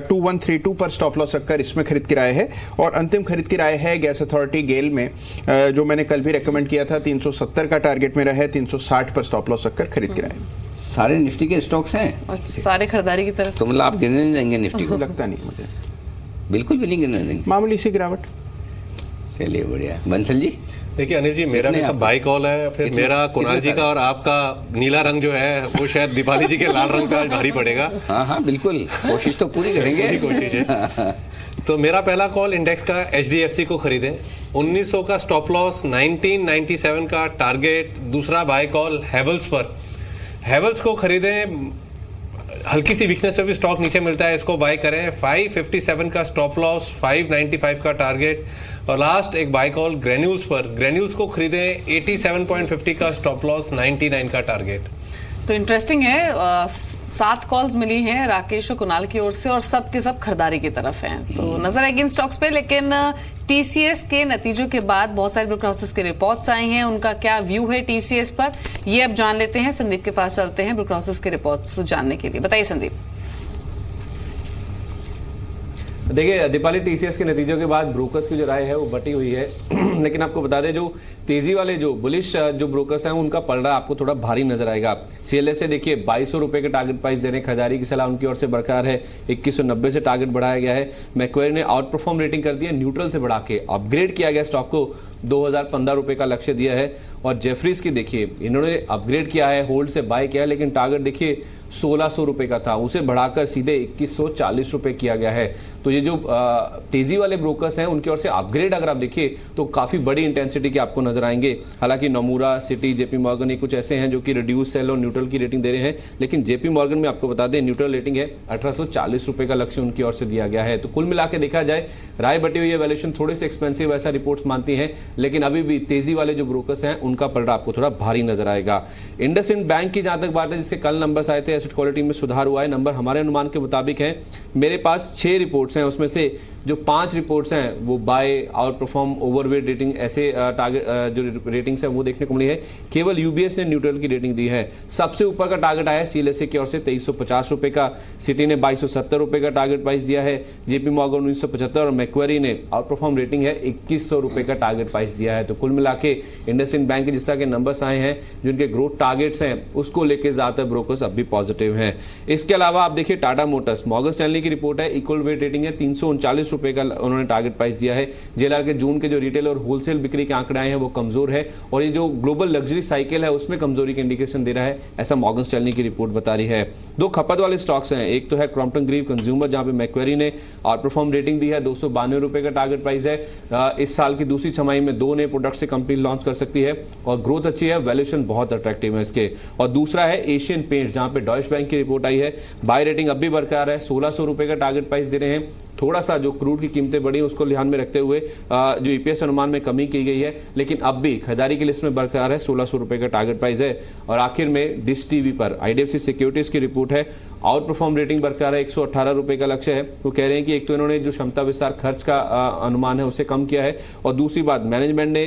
2132 पर स्टॉप लॉस रखकर इसमें खरीद की राय है। और अंतिम खरीद की राय है गैस अथॉरिटी गेल में, जो मैंने कल भी रेकमेंड किया था। 370 का टारगेट मेरा है, 360 पर स्टॉप लॉस रखकर खरीद की राय है। सारे निफ्टी के स्टॉक्स हैं और सारे खरीदारी की तरफ, तो मतलब आप गिरने नहीं देंगे निफ्टी को? लगता नहीं मुझे, बिल्कुल भी नहीं गिरने देंगे, मामूली सी गिरावट। चलिए बढ़िया। बंसल जी देखिए अनिल जी मेरा भी सब बाई कॉल है, फिर मेरा कुणाल जी का और आपका नीला रंग जो है वो शायद दीपाली जी के लाल रंग पे आज भारी पड़ेगा। हाँ हाँ बिल्कुल, कोशिश तो पूरी करेंगे, कोशिश है। तो मेरा पहला कॉल इंडेक्स का HDFC को खरीदें, 1900 का स्टॉप लॉस, 1997 का टारगेट। दूसरा बाई कॉल हैवल्स पर, हैवल्स को खरीदें, हल्की सी वीकनेस पे भी स्टॉक नीचे मिलता है, इसको बाय करें। 557 का स्टॉप लॉस, 595 का टारगेट। और लास्ट एक बाय कॉल ग्रेन्यूल्स पर, ग्रेन्यूल्स को खरीदें, 87.50 का स्टॉप लॉस, 99 का टारगेट। तो इंटरेस्टिंग है, 7 कॉल्स मिली हैं राकेश और कुणाल की ओर से और सब के सब खरीदारी की तरफ हैं, तो नजर आएगी इन स्टॉक्स पे। लेकिन TCS के नतीजों के बाद बहुत सारे ब्रोकर हाउसेस के रिपोर्ट्स आई हैं, उनका क्या व्यू है TCS पर ये अब जान लेते हैं। संदीप के पास चलते हैं ब्रोकर हाउसेस के रिपोर्ट्स जानने के लिए, बताइए संदीप। देखिए दीपाली, TCS के नतीजों के बाद ब्रोकर्स की जो राय है वो बटी हुई है, लेकिन आपको बता दें जो तेजी वाले जो बुलिश जो ब्रोकर्स हैं उनका पलड़ा आपको थोड़ा भारी नजर आएगा। CLSA देखिए 2200 रुपये के टारगेट प्राइस देने खरीदारी की सलाह उनकी ओर से बरकरार है, 2190 से टारगेट बढ़ाया गया है। मैक्वेरी ने आउट परफॉर्म रेटिंग कर दी है, न्यूट्रल से बढ़ा के अपग्रेड किया गया स्टॉक को, 2015 रुपये का लक्ष्य दिया है। और जेफरीज की देखिए इन्होंने अपग्रेड किया है, होल्ड से बाय किया है, लेकिन टारगेट देखिए 1600 रुपये का था, उसे बढ़ाकर सीधे 2140 रुपये किया गया है। तो ये जो तेजी वाले ब्रोकर्स हैं उनकी ओर से अपग्रेड अगर आप देखिए तो काफी बड़ी इंटेंसिटी के आपको नजर आएंगे। हालांकि नमूरा, सिटी, JP मॉर्गन ये कुछ ऐसे हैं जो कि रिड्यूस सेल और न्यूट्रल की रेटिंग दे रहे हैं, लेकिन JP मॉर्गन में आपको बता दें न्यूट्रल रेटिंग है, 1840 रुपये का लक्ष्य उनकी ओर से दिया गया है। तो कुल मिला के देखा जाए राय बटी हुई है, वैल्यूएशन थोड़े से एक्सपेंसिव ऐसा रिपोर्ट्स मानती है, लेकिन अभी भी तेजी वाले जो ब्रोकर्स हैं उनका पलड़ा आपको थोड़ा भारी नजर आएगा। IndusInd बैंक की जहां तक बात है, जिसके कल नंबर्स आए थे, एसेट क्वालिटी में सुधार हुआ है, नंबर हमारे अनुमान के मुताबिक है। मेरे पास 6 रिपोर्ट्स हैं, उसमें से जो 5 रिपोर्ट्स हैं वो buy outperform overweight rating ऐसे टारगेट जो रेटिंग्स हैं वो देखने को मिली है। केवल यूबीएस ने न्यूट्रल की रेटिंग दी है। सबसे ऊपर का टारगेट आया सीएलएसए की ओर से 2350 रुपए का, सिटी ने 2270 रुपए का टारगेट प्राइस दिया है, जेपी मॉर्गन 1975 और मैक्वेरी ने आउट परफॉर्म रेटिंग है 2100 रुपए का टारगेट प्राइस दिया है। तो कुल मिला के इंडसइंड बैंक के जिस तरह के नंबर्स आए हैं, जिनके ग्रोथ टारगेट्स हैं, उसको लेकर ज्यादातर ब्रोकर्स अब भी पॉजिटिव हैं। इसके अलावा आप देखिए टाटा मोटर्स, मॉर्गन स्टैनली की रिपोर्ट है, इक्वल वेट रेटिंग है 339 रुपए का उन्होंने टारगेट प्राइस दिया है। जेएलआर के जून के जो रिटेल और होलसेल बिक्री के आंकड़े आए हैं वो कमजोर है और ये जो ग्लोबल लग्जरी साइकिल है उसमें कमजोरी का इंडिकेशन दे रहा है, ऐसा मॉर्गन स्टैनली की रिपोर्ट बता रही है। दो खपत वाले स्टॉक्स हैं, एक तो है क्रॉम्पटन ग्रीव कंज्यूमर जहां पे मैक्वेरी ने आउट परफॉर्म रेटिंग दी है, 292 रुपए का टारगेट प्राइस है। इस साल की दूसरी छमाही में 2 नए प्रोडक्ट से कंपनी लॉन्च कर सकती है और ग्रोथ अच्छी है, वैल्यूएशन बहुत अट्रैक्टिव है इसके। और दूसरा है एशियन पेंट्स जहां पे डॉयश बैंक की रिपोर्ट आई है, बाय रेटिंग अब भी बरकरार है, 1600 रुपए का टारगेट प्राइस दे रहे हैं। थोड़ा सा जो क्रूड की कीमतें बढ़ी उसको ध्यान में रखते हुए जो ईपीएस अनुमान में कमी की गई है, लेकिन अब भी खरीदारी की लिस्ट में बरकरार है, 1600 रुपए का टारगेट प्राइस है। और आखिर में डिश टीवी पर आईडीएफसी सिक्योरिटीज की रिपोर्ट है, आउट परफॉर्म रेटिंग बरकरार है, 118 रुपए का लक्ष्य है। वो कह रहे हैं कि एक तो इन्होंने जो क्षमता विस्तार खर्च का अनुमान है उसे कम किया है और दूसरी बात मैनेजमेंट ने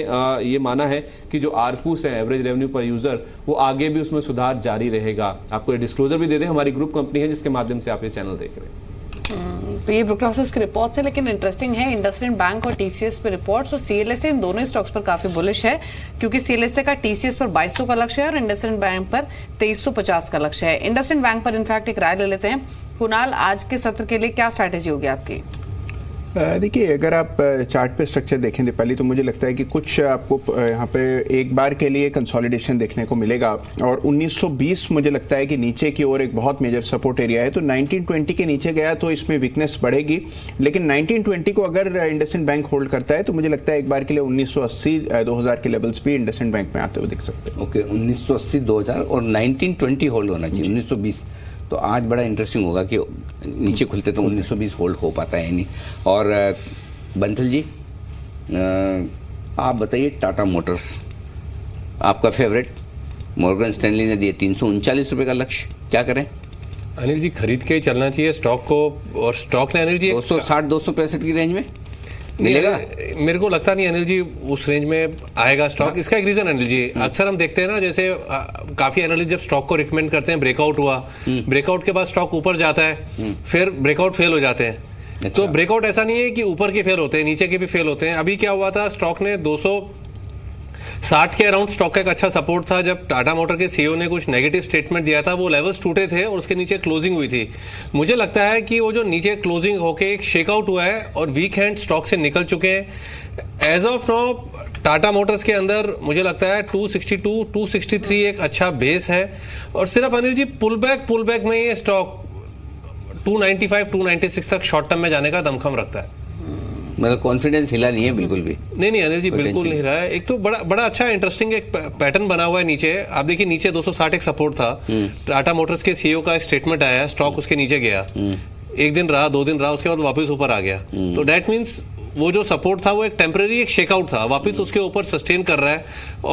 ये माना है कि जो आरपूस है एवरेज रेवेन्यू पर यूजर वो आगे भी उसमें सुधार जारी रहेगा। आपको डिस्क्लोजर भी दे दें, हमारी ग्रुप कंपनी है जिसके माध्यम से आप ये चैनल देख रहे हैं। तो ये ब्रोकर हाउसेस की रिपोर्ट है, लेकिन इंटरेस्टिंग है इंडसइंड बैंक और टीसीएस पे रिपोर्ट्स और सीएलएसए इन दोनों स्टॉक्स पर काफी बुलिश है क्योंकि सीएलएसए का टीसीएस पर 2200 का लक्ष्य है और इंडसइंड बैंक पर 2350 का लक्ष्य है। इंडसइंड बैंक पर इनफैक्ट एक राय ले लेते हैं। कुणाल, आज के सत्र के लिए क्या स्ट्रैटेजी होगी आपकी? देखिए, अगर आप चार्ट पे स्ट्रक्चर देखें दीपाली, तो मुझे लगता है कि कुछ आपको यहाँ पे एक बार के लिए कंसोलिडेशन देखने को मिलेगा और 1920 मुझे लगता है कि नीचे की ओर एक बहुत मेजर सपोर्ट एरिया है। तो 1920 के नीचे गया तो इसमें वीकनेस बढ़ेगी, लेकिन 1920 को अगर इंडसइंड बैंक होल्ड करता है तो मुझे लगता है एक बार के लिए 1980 2000 के लेवल्स भी इंडसइंड बैंक में आते हुए दिख सकते हैं। ओके, 1980 2000 और 1920 होल्ड होना चाहिए, 1920 तो आज बड़ा इंटरेस्टिंग होगा कि नीचे खुलते तो 1920 होल्ड हो पाता है नहीं। और बंसल जी आप बताइए, टाटा मोटर्स आपका फेवरेट, मॉर्गन स्टैनली ने दिए 339 रुपये का लक्ष्य, क्या करें? अनिल जी, खरीद के ही चलना चाहिए स्टॉक को और स्टॉक ने अनिल जी 260-265 की रेंज में मिलेगा, मेरे को लगता नहीं अनिल जी उस रेंज में आएगा स्टॉक। इसका एक रीजन अनिल जी, अक्सर हम देखते हैं ना, जैसे काफी एनालिस्ट जब स्टॉक को रिकमेंड करते हैं, ब्रेकआउट हुआ, ब्रेकआउट के बाद स्टॉक ऊपर जाता है, फिर ब्रेकआउट फेल हो जाते हैं। अच्छा। तो ब्रेकआउट ऐसा नहीं है कि ऊपर के फेल होते हैं, नीचे के भी फेल होते हैं। अभी क्या हुआ था, स्टॉक ने 260 के अराउंड स्टॉक का एक अच्छा सपोर्ट था, जब टाटा मोटर के सीईओ ने कुछ नेगेटिव स्टेटमेंट दिया था, वो लेवल्स टूटे थे और उसके नीचे क्लोजिंग हुई थी। मुझे लगता है कि वो जो नीचे क्लोजिंग होके एक शेकआउट हुआ है और वीक हैंड स्टॉक से निकल चुके हैं। As of now Tata Motors के अंदर मुझे लगता है 262 263 एक अच्छा बेस है और सिर्फ अनिल जी पुल बैक में ये स्टॉक 295 296 तक शॉर्ट टर्म में जाने का दमखम रखता है। मतलब कॉन्फिडेंस हिला नहीं है बिल्कुल भी? नहीं अनिल जी, बिल्कुल नहीं रहा है। एक तो बड़ा अच्छा इंटरेस्टिंग एक पैटर्न बना हुआ है नीचे। आप देखिए, नीचे 260 एक सपोर्ट था, टाटा मोटर्स के सीईओ का एक स्टेटमेंट आया, स्टॉक उसके नीचे गया, एक दिन रहा, दो दिन रहा, उसके बाद वापस ऊपर आ गया। तो डेट मीन्स वो जो सपोर्ट था वो एक टेम्परेरी एक शेकआउट था, वापस उसके ऊपर सस्टेन कर रहा है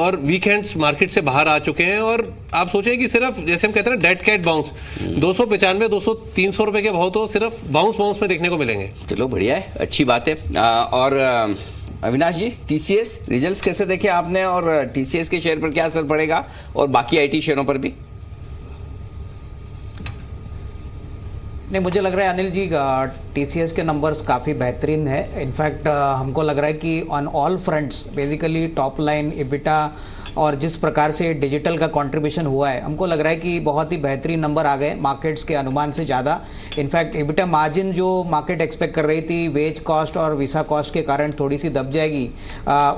और वीकेंड्स मार्केट से बाहर आ चुके हैं। और आप सोचें कि सिर्फ जैसे हम कहते हैं डेड कैट बाउंस, 295-300 रुपए के भाव तो सिर्फ बाउंस में देखने को मिलेंगे। चलो बढ़िया है, अच्छी बात है। और अविनाश जी, टीसीएस रिजल्ट्स कैसे देखे आपने और टीसीएस के शेयर पर क्या असर पड़ेगा और बाकी आईटी शेयरों पर भी? नहीं, मुझे लग रहा है अनिल जी टीसीएस के नंबर्स काफ़ी बेहतरीन है। इनफैक्ट हमको लग रहा है कि on all fronts basically top line, EBITDA और जिस प्रकार से डिजिटल का कंट्रीब्यूशन हुआ है, हमको लग रहा है कि बहुत ही बेहतरीन नंबर आ गए मार्केट्स के अनुमान से ज़्यादा। इनफैक्ट एबिटा मार्जिन जो मार्केट एक्सपेक्ट कर रही थी वेज कॉस्ट और वीसा कॉस्ट के कारण थोड़ी सी दब जाएगी,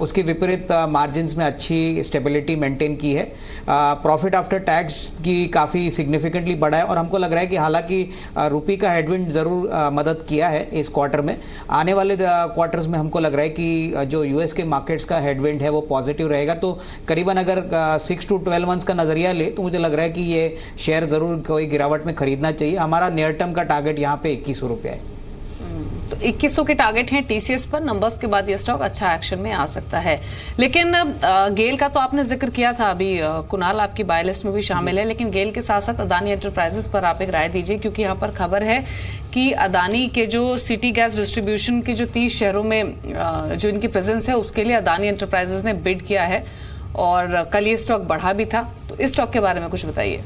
उसके विपरीत मार्जिन्स में अच्छी स्टेबिलिटी मेंटेन की है। प्रॉफिट आफ्टर टैक्स की काफ़ी सिग्निफिकेंटली बढ़ा है और हमको लग रहा है कि हालांकि रुपये का हेडविंड ज़रूर मदद किया है इस क्वार्टर में, आने वाले क्वार्टर्स में हमको लग रहा है कि जो यूएस के मार्केट्स का हेडविंड है वो पॉजिटिव रहेगा। तो करीबन अगर 6 to 12 मंथ्स का नजरिया ले तो मुझे लग रहा है कि ये शेयर जरूर कोई गिरावट में खरीदना चाहिए। हमारा नियर टर्म का टारगेट यहाँ पे 2100 रुपया है। तो 2100 के टारगेट हैं टीसीएस पर, नंबर्स के बाद ये स्टॉक अच्छा एक्शन में आ सकता है। लेकिन गेल का तो आपने जिक्र किया था अभी, कुणाल आपकी बाय लिस्ट में भी शामिल है, लेकिन गेल के साथ साथ अदानी एंटरप्राइजेस पर आप एक राय दीजिए, क्योंकि यहाँ पर खबर है कि अदानी के जो सिटी गैस डिस्ट्रीब्यूशन के जो 30 शहरों में जो इनकी प्रेजेंस है उसके लिए अदानी एंटरप्राइजेस ने बिड किया है और कल ये स्टॉक बढ़ा भी था, तो इस स्टॉक के बारे में कुछ बताइए।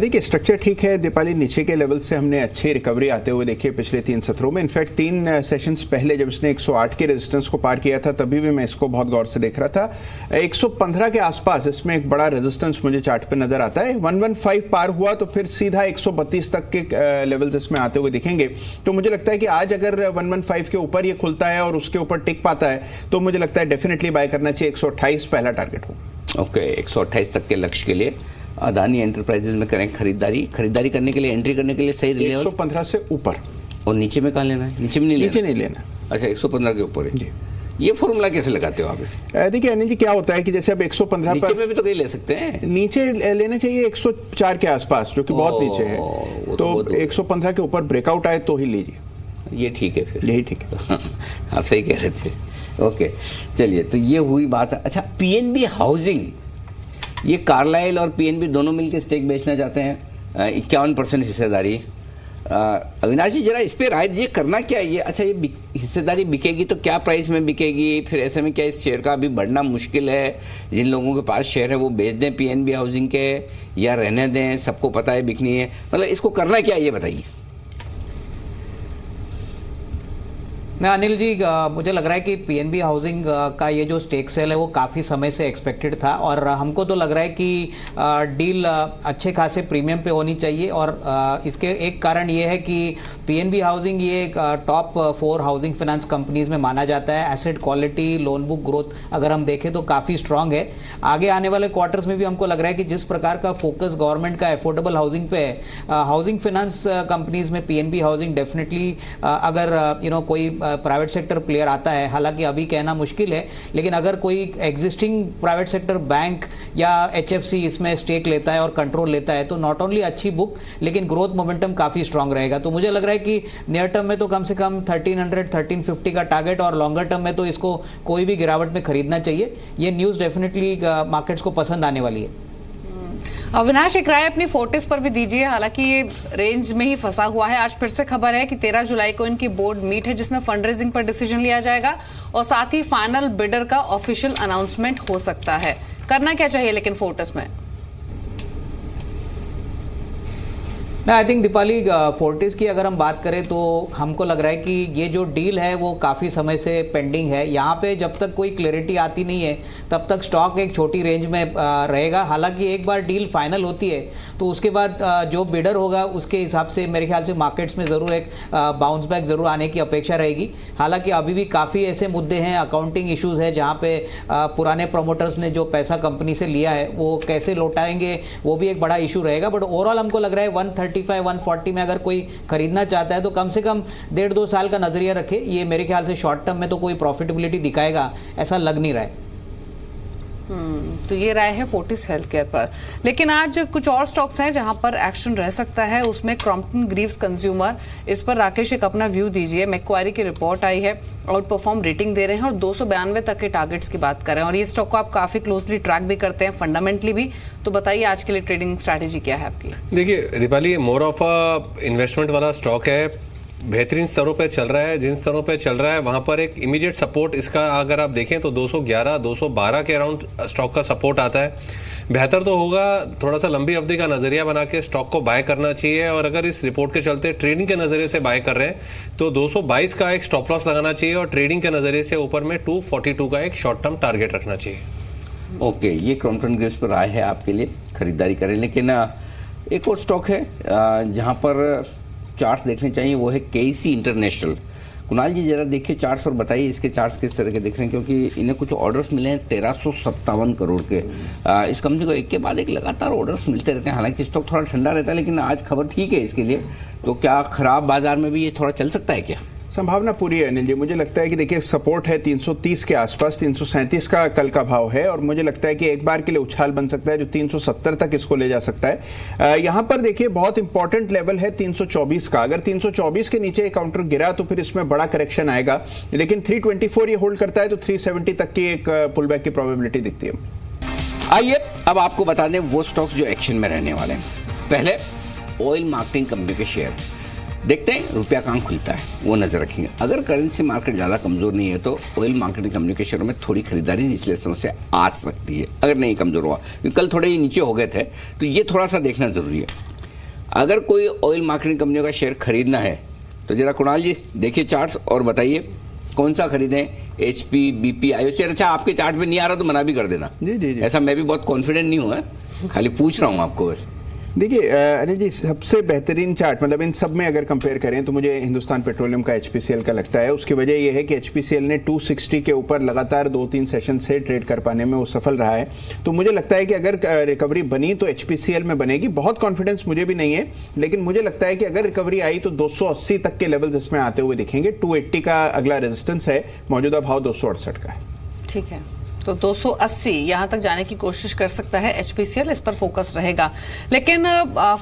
देखिए स्ट्रक्चर ठीक है दीपाली, नीचे के लेवल से हमने अच्छी रिकवरी आते हुए देखिए पिछले 3 सत्रों में। इनफैक्ट 3 सेशंस पहले जब इसने 108 के रेजिस्टेंस को पार किया था तभी भी मैं इसको बहुत गौर से देख रहा था। 115 के आसपास इसमें एक बड़ा रेजिस्टेंस मुझे चार्ट पे नजर आता है, 115 पार हुआ तो फिर सीधा 132 तक के लेवल्स इसमें आते हुए दिखेंगे। तो मुझे लगता है कि आज अगर 115 के ऊपर ये खुलता है और उसके ऊपर टिक पाता है तो मुझे लगता है डेफिनेटली बाय करना चाहिए, 128 पहला टारगेट होगा। ओके, 128 तक के लक्ष्य के लिए अदानी एंटरप्राइजेज में करें खरीदारी करने के लिए, एंट्री करने के लिए सही लेवल 115 से ऊपर, और नीचे में कहाँ लेना है? नीचे में नहीं लेना। अच्छा, 115 के ऊपर है जी। ये फॉर्मूला कैसे लगाते हो आप? देखिए अनिल जी क्या होता है कि जैसे अब 115 नीचे में भी तो कहीं ले सकते हैं, नीचे लेना चाहिए 104 के आसपास जो कि बहुत नीचे है, तो 115 के ऊपर ब्रेकआउट आए तो ही लीजिए, ये ठीक है, फिर यही ठीक है। आप सही कह रहे थे। ओके चलिए, तो ये हुई बात। अच्छा, पीएनबी हाउसिंग, ये कार्लाइल और पीएनबी दोनों मिलकर स्टेक बेचना चाहते हैं, 51% हिस्सेदारी। अविनाश जी जरा इस पर राय दीजिए, करना क्या है ये? अच्छा, ये हिस्सेदारी बिकेगी तो क्या प्राइस में बिकेगी? फिर ऐसे में क्या इस शेयर का अभी बढ़ना मुश्किल है? जिन लोगों के पास शेयर है वो बेच दें पीएनबी हाउसिंग के, या रहने दें, सबको पता है बिकनी है, मतलब इसको करना क्या है ये बताइए। ना अनिल जी, मुझे लग रहा है कि पीएनबी हाउसिंग का ये जो स्टेक सेल है वो काफ़ी समय से एक्सपेक्टेड था, और हमको तो लग रहा है कि डील अच्छे खासे प्रीमियम पे होनी चाहिए। और इसके एक कारण ये है कि पीएनबी हाउसिंग ये टॉप 4 हाउसिंग फाइनेंस कंपनीज़ में माना जाता है। Asset quality, loan book growth अगर हम देखें तो काफ़ी स्ट्रांग है। आगे आने वाले क्वार्टर्स में भी हमको लग रहा है कि जिस प्रकार का फोकस गवर्नमेंट का एफोर्डेबल हाउसिंग पे है, हाउसिंग फाइनेंस कंपनीज़ में पीएनबी हाउसिंग डेफिनेटली अगर कोई प्राइवेट सेक्टर प्लेयर आता है, हालांकि अभी कहना मुश्किल है, लेकिन अगर कोई एग्जिस्टिंग प्राइवेट सेक्टर बैंक या एचएफसी इसमें स्टेक लेता है और कंट्रोल लेता है तो नॉट ओनली अच्छी बुक लेकिन ग्रोथ मोमेंटम काफ़ी स्ट्रांग रहेगा। तो मुझे लग रहा है कि नियर टर्म में तो कम से कम 1300-1350 का टारगेट, और लॉन्गर टर्म में तो इसको कोई भी गिरावट में खरीदना चाहिए। ये न्यूज़ डेफिनेटली मार्केट्स को पसंद आने वाली है। अविनाश, एक राय अपनी फोर्टिस पर भी दीजिए, हालांकि ये रेंज में ही फंसा हुआ है। आज फिर से खबर है कि 13 जुलाई को इनकी बोर्ड मीट है जिसमें फंड रेजिंग पर डिसीजन लिया जाएगा और साथ ही फाइनल बिडर का ऑफिशियल अनाउंसमेंट हो सकता है। करना क्या चाहिए लेकिन फोर्टिस में? ना आई थिंक दीपाली, फोर्टिस की अगर हम बात करें तो हमको लग रहा है कि ये जो डील है वो काफ़ी समय से पेंडिंग है। यहाँ पे जब तक कोई क्लैरिटी आती नहीं है तब तक स्टॉक एक छोटी रेंज में रहेगा। हालांकि एक बार डील फाइनल होती है तो उसके बाद जो बिडर होगा उसके हिसाब से मेरे ख्याल से मार्केट्स में ज़रूर एक बाउंस बैक ज़रूर आने की अपेक्षा रहेगी। हालाँकि अभी भी काफ़ी ऐसे मुद्दे हैं, अकाउंटिंग इशूज़ है जहाँ पे पुराने प्रमोटर्स ने जो पैसा कंपनी से लिया है वो कैसे लौटाएंगे वो भी एक बड़ा इशू रहेगा। बट ओवरऑल हमको लग रहा है 140 में अगर कोई खरीदना चाहता है तो कम से कम 1.5-2 साल का नजरिया रखे। ये मेरे ख्याल से शॉर्ट टर्म में तो कोई प्रॉफिटेबिलिटी दिखाएगा ऐसा लग नहीं रहा है। तो ये राय है फोर्टिस हेल्थ केयर पर। लेकिन आज कुछ और स्टॉक्स हैं जहां पर एक्शन रह सकता है, उसमें क्रॉम्पटन ग्रीव्स कंज्यूमर, इस पर राकेश एक अपना व्यू दीजिए। मैक्वारी की रिपोर्ट आई है, आउट परफॉर्म रेटिंग दे रहे हैं और 292 तक के टारगेट्स की बात करें, और ये स्टॉक को आप काफ़ी क्लोजली ट्रैक भी करते हैं फंडामेंटली भी, तो बताइए आज के लिए ट्रेडिंग स्ट्रैटेजी क्या है आपकी? देखिए Deepali, more of a investment वाला स्टॉक है, बेहतरीन स्तरों पे चल रहा है। जिन स्तरों पे चल रहा है वहाँ पर एक इमीडिएट सपोर्ट इसका अगर आप देखें तो 211, 212 के अराउंड स्टॉक का सपोर्ट आता है। बेहतर तो होगा थोड़ा सा लंबी अवधि का नज़रिया बना के स्टॉक को बाय करना चाहिए, और अगर इस रिपोर्ट के चलते ट्रेडिंग के नज़रिए से बाय कर रहे हैं तो 222 का एक स्टॉप लॉस लगाना चाहिए और ट्रेडिंग के नज़रिए से ऊपर में 242 का एक शॉर्ट टर्म टारगेट रखना चाहिए। ओके, ये क्रॉम्पटन ग्रीव्स पर आए हैं आपके लिए, खरीदारी करें। लेकिन एक और स्टॉक है जहाँ पर चार्ट्स देखने चाहिए, वो है केसी इंटरनेशनल। कुणाल जी जरा देखिए चार्ट्स और बताइए इसके चार्ट्स किस तरह के दिख रहे हैं, क्योंकि इन्हें कुछ ऑर्डर्स मिले हैं 1357 करोड़ के। इस कंपनी को एक के बाद एक लगातार ऑर्डर्स मिलते रहते हैं, हालांकि स्टॉक थोड़ा ठंडा रहता है लेकिन आज खबर ठीक है इसके लिए। तो क्या खराब बाजार में भी ये थोड़ा चल सकता है क्या? संभावना पूरी है अनिल जी। मुझे लगता है कि देखिए सपोर्ट है 330 के आसपास, 337 का कल का भाव है और मुझे लगता है कि एक बार के लिए उछाल बन सकता है जो 370 तक इसको ले जा सकता है। यहाँ पर देखिए बहुत इंपॉर्टेंट लेवल है 324 का, अगर 324 के नीचे काउंटर गिरा तो फिर इसमें बड़ा करेक्शन आएगा, लेकिन 324 ये होल्ड करता है तो 370 तक की एक पुलबैक की प्रोबेबिलिटी दिखती है। आइए अब आपको बता दें वो स्टॉक्स जो एक्शन में रहने वाले हैं। पहले ऑयल मार्केटिंग कंपनी के शेयर देखते हैं रुपया कहाँ खुलता है, वो नजर रखेंगे। अगर करेंसी मार्केट ज़्यादा कमज़ोर नहीं है तो ऑयल मार्केटिंग कंपनी के शेयरों में थोड़ी खरीदारी निचले स्तरों से आ सकती है, अगर नहीं कमज़ोर हुआ, क्योंकि कल थोड़े ही नीचे हो गए थे तो ये थोड़ा सा देखना ज़रूरी है। अगर कोई ऑयल मार्केटिंग कंपनियों का शेयर खरीदना है तो जरा कुणाल जी देखिए चार्ट्स और बताइए कौन सा खरीदें, HP, BP, IOC। अच्छा आपके चार्ट में नहीं आ रहा तो मना भी कर देना, ऐसा मैं भी बहुत कॉन्फिडेंट नहीं हूँ, खाली पूछ रहा हूँ आपको बस। देखिए अनिल जी सबसे बेहतरीन चार्ट मतलब इन सब में अगर कंपेयर करें तो मुझे हिंदुस्तान पेट्रोलियम का HPCL का लगता है। उसकी वजह यह है कि HPCL ने 260 के ऊपर लगातार 2-3 सेशन से ट्रेड कर पाने में वो सफल रहा है, तो मुझे लगता है कि अगर रिकवरी बनी तो HPCL में बनेगी। बहुत कॉन्फिडेंस मुझे भी नहीं है, लेकिन मुझे लगता है कि अगर रिकवरी आई तो 280 तक के लेवल्स इसमें आते हुए दिखेंगे। 280 का अगला रेजिस्टेंस है, मौजूदा भाव 268 का है। ठीक है, तो 280 यहाँ तक जाने की कोशिश कर सकता है HPCL, इस पर फोकस रहेगा। लेकिन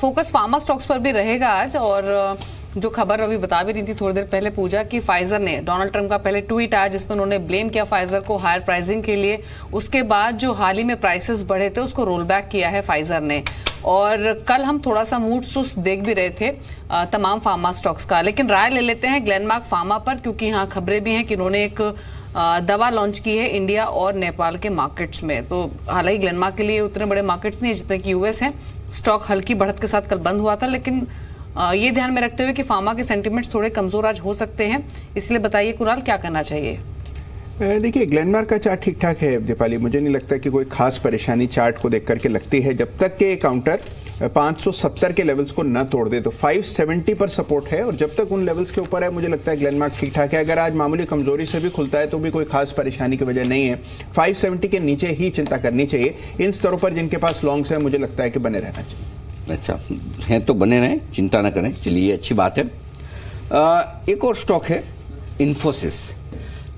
फोकस फार्मा स्टॉक्स पर भी रहेगा आज। और जो खबर अभी बता भी रही थी थोड़ी देर पहले पूजा कि फाइजर ने डोनाल्ड ट्रम्प का पहले ट्वीट आया जिसमें उन्होंने ब्लेम किया फाइजर को हायर प्राइसिंग के लिए, उसके बाद जो हाल ही में प्राइसेस बढ़े थे उसको रोल बैक किया है फाइजर ने। और कल हम थोड़ा सा मूड सुस्त देख भी रहे थे तमाम फार्मा स्टॉक्स का, लेकिन राय ले लेते हैं ग्लेनमार्क फार्मा पर, क्योंकि यहाँ खबरें भी हैं कि उन्होंने एक दवा लॉन्च की है इंडिया और नेपाल के मार्केट्स में। तो हालांकि ग्लेनमार्क के लिए उतने बड़े मार्केट्स नहीं है जितने कि US हैं। स्टॉक हल्की बढ़त के साथ कल बंद हुआ था, लेकिन ये ध्यान में रखते हुए कि फार्मा के सेंटीमेंट्स थोड़े कमजोर आज हो सकते हैं, इसलिए बताइए कुणाल क्या करना चाहिए। देखिए ग्लेनमार्क का चार्ट ठीक ठाक है दीपाली, मुझे नहीं लगता कि कोई खास परेशानी चार्ट को देख करके लगती है, जब तक के काउंटर 570 के लेवल्स को न तोड़ दे। तो 570 पर सपोर्ट है और जब तक उन लेवल्स के ऊपर है मुझे लगता है ग्लेनमार्क ठीक ठाक है। अगर आज मामूली कमजोरी से भी खुलता है तो भी कोई खास परेशानी की वजह नहीं है। 570 के नीचे ही चिंता करनी चाहिए। इन स्तरों पर जिनके पास लॉन्ग्स है मुझे लगता है कि बने रहना चाहिए। अच्छा हैं तो बने रहें, चिंता ना करें, चलिए अच्छी बात है। एक और स्टॉक है इन्फोसिस,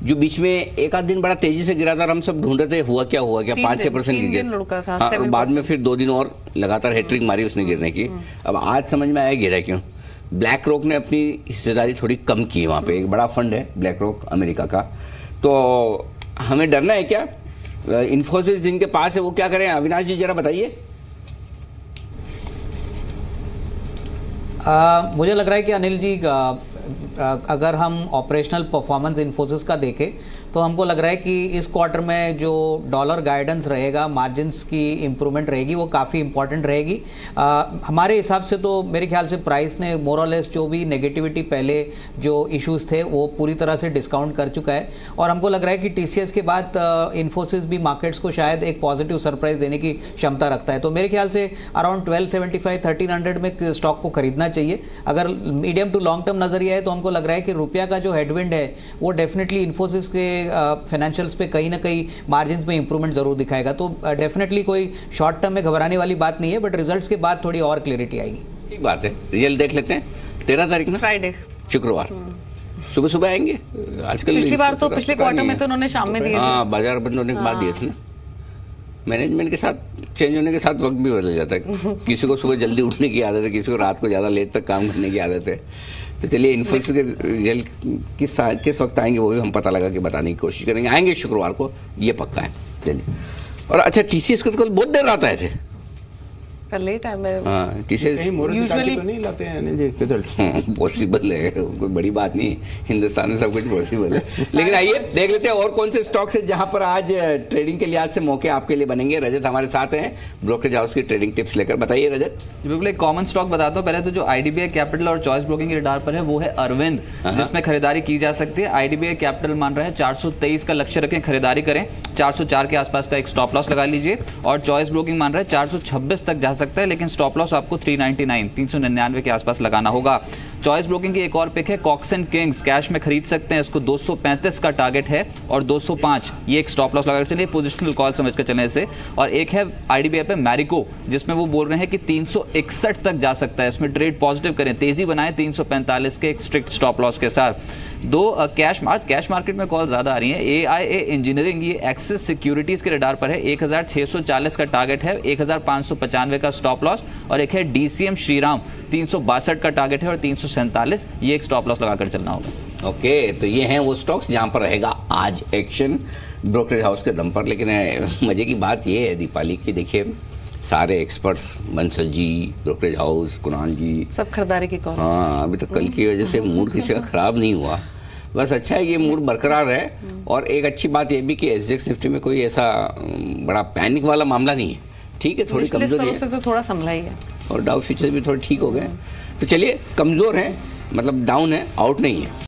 जो बीच में एक आध दिन बड़ा तेजी से गिरा था, हम सब ढूंढ रहे थे हुआ क्या 5-6% गिर गया, और बाद में फिर 2 दिन और लगातार हैट्रिक मारी उसने गिरने की। अब आज समझ में आया गिरा क्यों। ब्लैक रॉक ने अपनी हिस्सेदारी थोड़ी कम की है वहाँ पे, एक बड़ा फंड है ब्लैक रॉक अमेरिका का, तो हमें डरना है क्या। इन्फोसिस जिनके पास है वो क्या करें, अविनाश जी जरा बताइए। मुझे लग रहा है कि अनिल जी अगर हम ऑपरेशनल परफॉर्मेंस इन्फोसिस का देखें तो हमको लग रहा है कि इस क्वार्टर में जो डॉलर गाइडेंस रहेगा, मार्जिन्स की इम्प्रूवमेंट रहेगी, वो काफ़ी इंपॉर्टेंट रहेगी। हमारे हिसाब से तो मेरे ख्याल से प्राइस ने मोर और लेस जो भी नेगेटिविटी पहले जो इश्यूज़ थे वो पूरी तरह से डिस्काउंट कर चुका है, और हमको लग रहा है कि TCS के बाद इन्फोसिस भी मार्केट्स को शायद एक पॉजिटिव सरप्राइज देने की क्षमता रखता है। तो मेरे ख्याल से अराउंड 1275-1300 में स्टॉक को खरीदना चाहिए। अगर मीडियम टू लॉन्ग टर्म नजरिया है तो हमको लग रहा है कि रुपया का जो हेडविंड है वो डेफिनेटली इन्फोसिस के फाइनेंशियल्स पे कहीं ना कहीं मार्जिन्स में इंप्रूवमेंट जरूर दिखाएगा। तो डेफिनेटली कोई शॉर्ट टर्म में घबराने वाली बात नहीं है, बट रिजल्ट्स के बाद थोड़ी और क्लियरिटी आएगी। ठीक बात है, रिजल्ट देख लेते हैं 13 तारीख ना, फ्राइडे शुक्रवार सुबह आएंगे। आजकल पिछली बार तो पिछले क्वार्टर में तो उन्होंने शाम में दिए, बाजार बंद होने के बाद दिए थे ना। मैनेजमेंट के साथ चेंज होने के साथ वक्त भी बदल जाता है, किसी को सुबह जल्दी उठने की आदत है, किसी को रात को ज़्यादा लेट तक काम करने की आदत है। तो चलिए इन्फोसिस के रिजल्ट किस वक्त आएंगे वो भी हम पता लगा के बताने की कोशिश करेंगे, आएंगे शुक्रवार को ये पक्का है। चलिए और अच्छा TCS को तो कल बहुत देर रात आए थे, कल लेट आए मेरे। हाँ TCS यूजुअली तो नहीं लाते हैं रिजल्ट, पॉसिबल है, कोई बड़ी बात नहीं, हिंदुस्तान में सब कुछ पॉसिबल है। लेकिन आइए देख लेते हैं और कौन से स्टॉक्स है जहाँ पर आज ट्रेडिंग के लिहाज से मौके आपके लिए बनेंगे। रजत हमारे साथ हैं ब्रोकरेज हाउस की ट्रेडिंग टिप्स लेकर, बताइए रजत। बिल्कुल एक कॉमन स्टॉक बताता हूँ पहले तो, जो IDBI कैपिटल और चॉइस ब्रोकिंग के रडार पर है वो है अरविंद, जिसमें खरीदारी की जा सकती है। IDBI कैपिटल मान रहा है 423 का लक्ष्य रखें, खरीदारी करें, 404 के आसपास का एक स्टॉप लॉस लगा लीजिए। और चॉइस ब्रोकिंग मान रहा है 426 तक जा सकता है, लेकिन स्टॉप लॉस आपको 399 के आसपास लगाना होगा। चॉइस ब्रोकिंग की एक और पिक है कॉक्स एंड किंग्स, कैश में खरीद सकते हैं इसको, 235 का टारगेट है और 205 ये एक स्टॉप लॉस लगाकर चलिए, पोजिशनल कॉल समझ कर चलने से। और एक है IDBI पे मैरिको, जिसमें वो बोल रहे हैं कि 361 तक जा सकता है, इसमें ट्रेड पॉजिटिव करें, तेजी बनाएं 345 के एक स्ट्रिक्ट स्टॉप लॉस के साथ। दो कैश मार्केट में कॉल ज्यादा आ रही है। AIA इंजीनियरिंग ये एक्सिस सिक्योरिटीज के रडार पर है, 1640 का टारगेट है, 1595 का स्टॉप लॉस, और एक है DCM श्रीराम 362 का टारगेट है और 347, ये एक स्टॉप लॉस लगाकर चलना होगा। ओके, तो ये हैं वो स्टॉक्स जहां पर रहेगा आज एक्शन ब्रोकरेज हाउस के दम पर। लेकिन मजे की बात ये है दीपाली की, देखिए सारे experts Bansal ji, brokerage house, Kunal ji, सब खरीदारी के कॉल। हाँ, अभी तो कल की वजह से मूड किसी का खराब नहीं हुआ, बस अच्छा है ये मूड बरकरार है। और एक अच्छी बात यह भी कि SGX निफ्टी में कोई ऐसा बड़ा पैनिक वाला मामला नहीं है, ठीक है, थोड़ी कमजोरी है तो थोड़ा संभला ही है, और डाउ फ्यूचर्स भी थोड़े ठीक हो गए। तो चलिए, कमजोर है मतलब डाउन है, आउट नहीं है,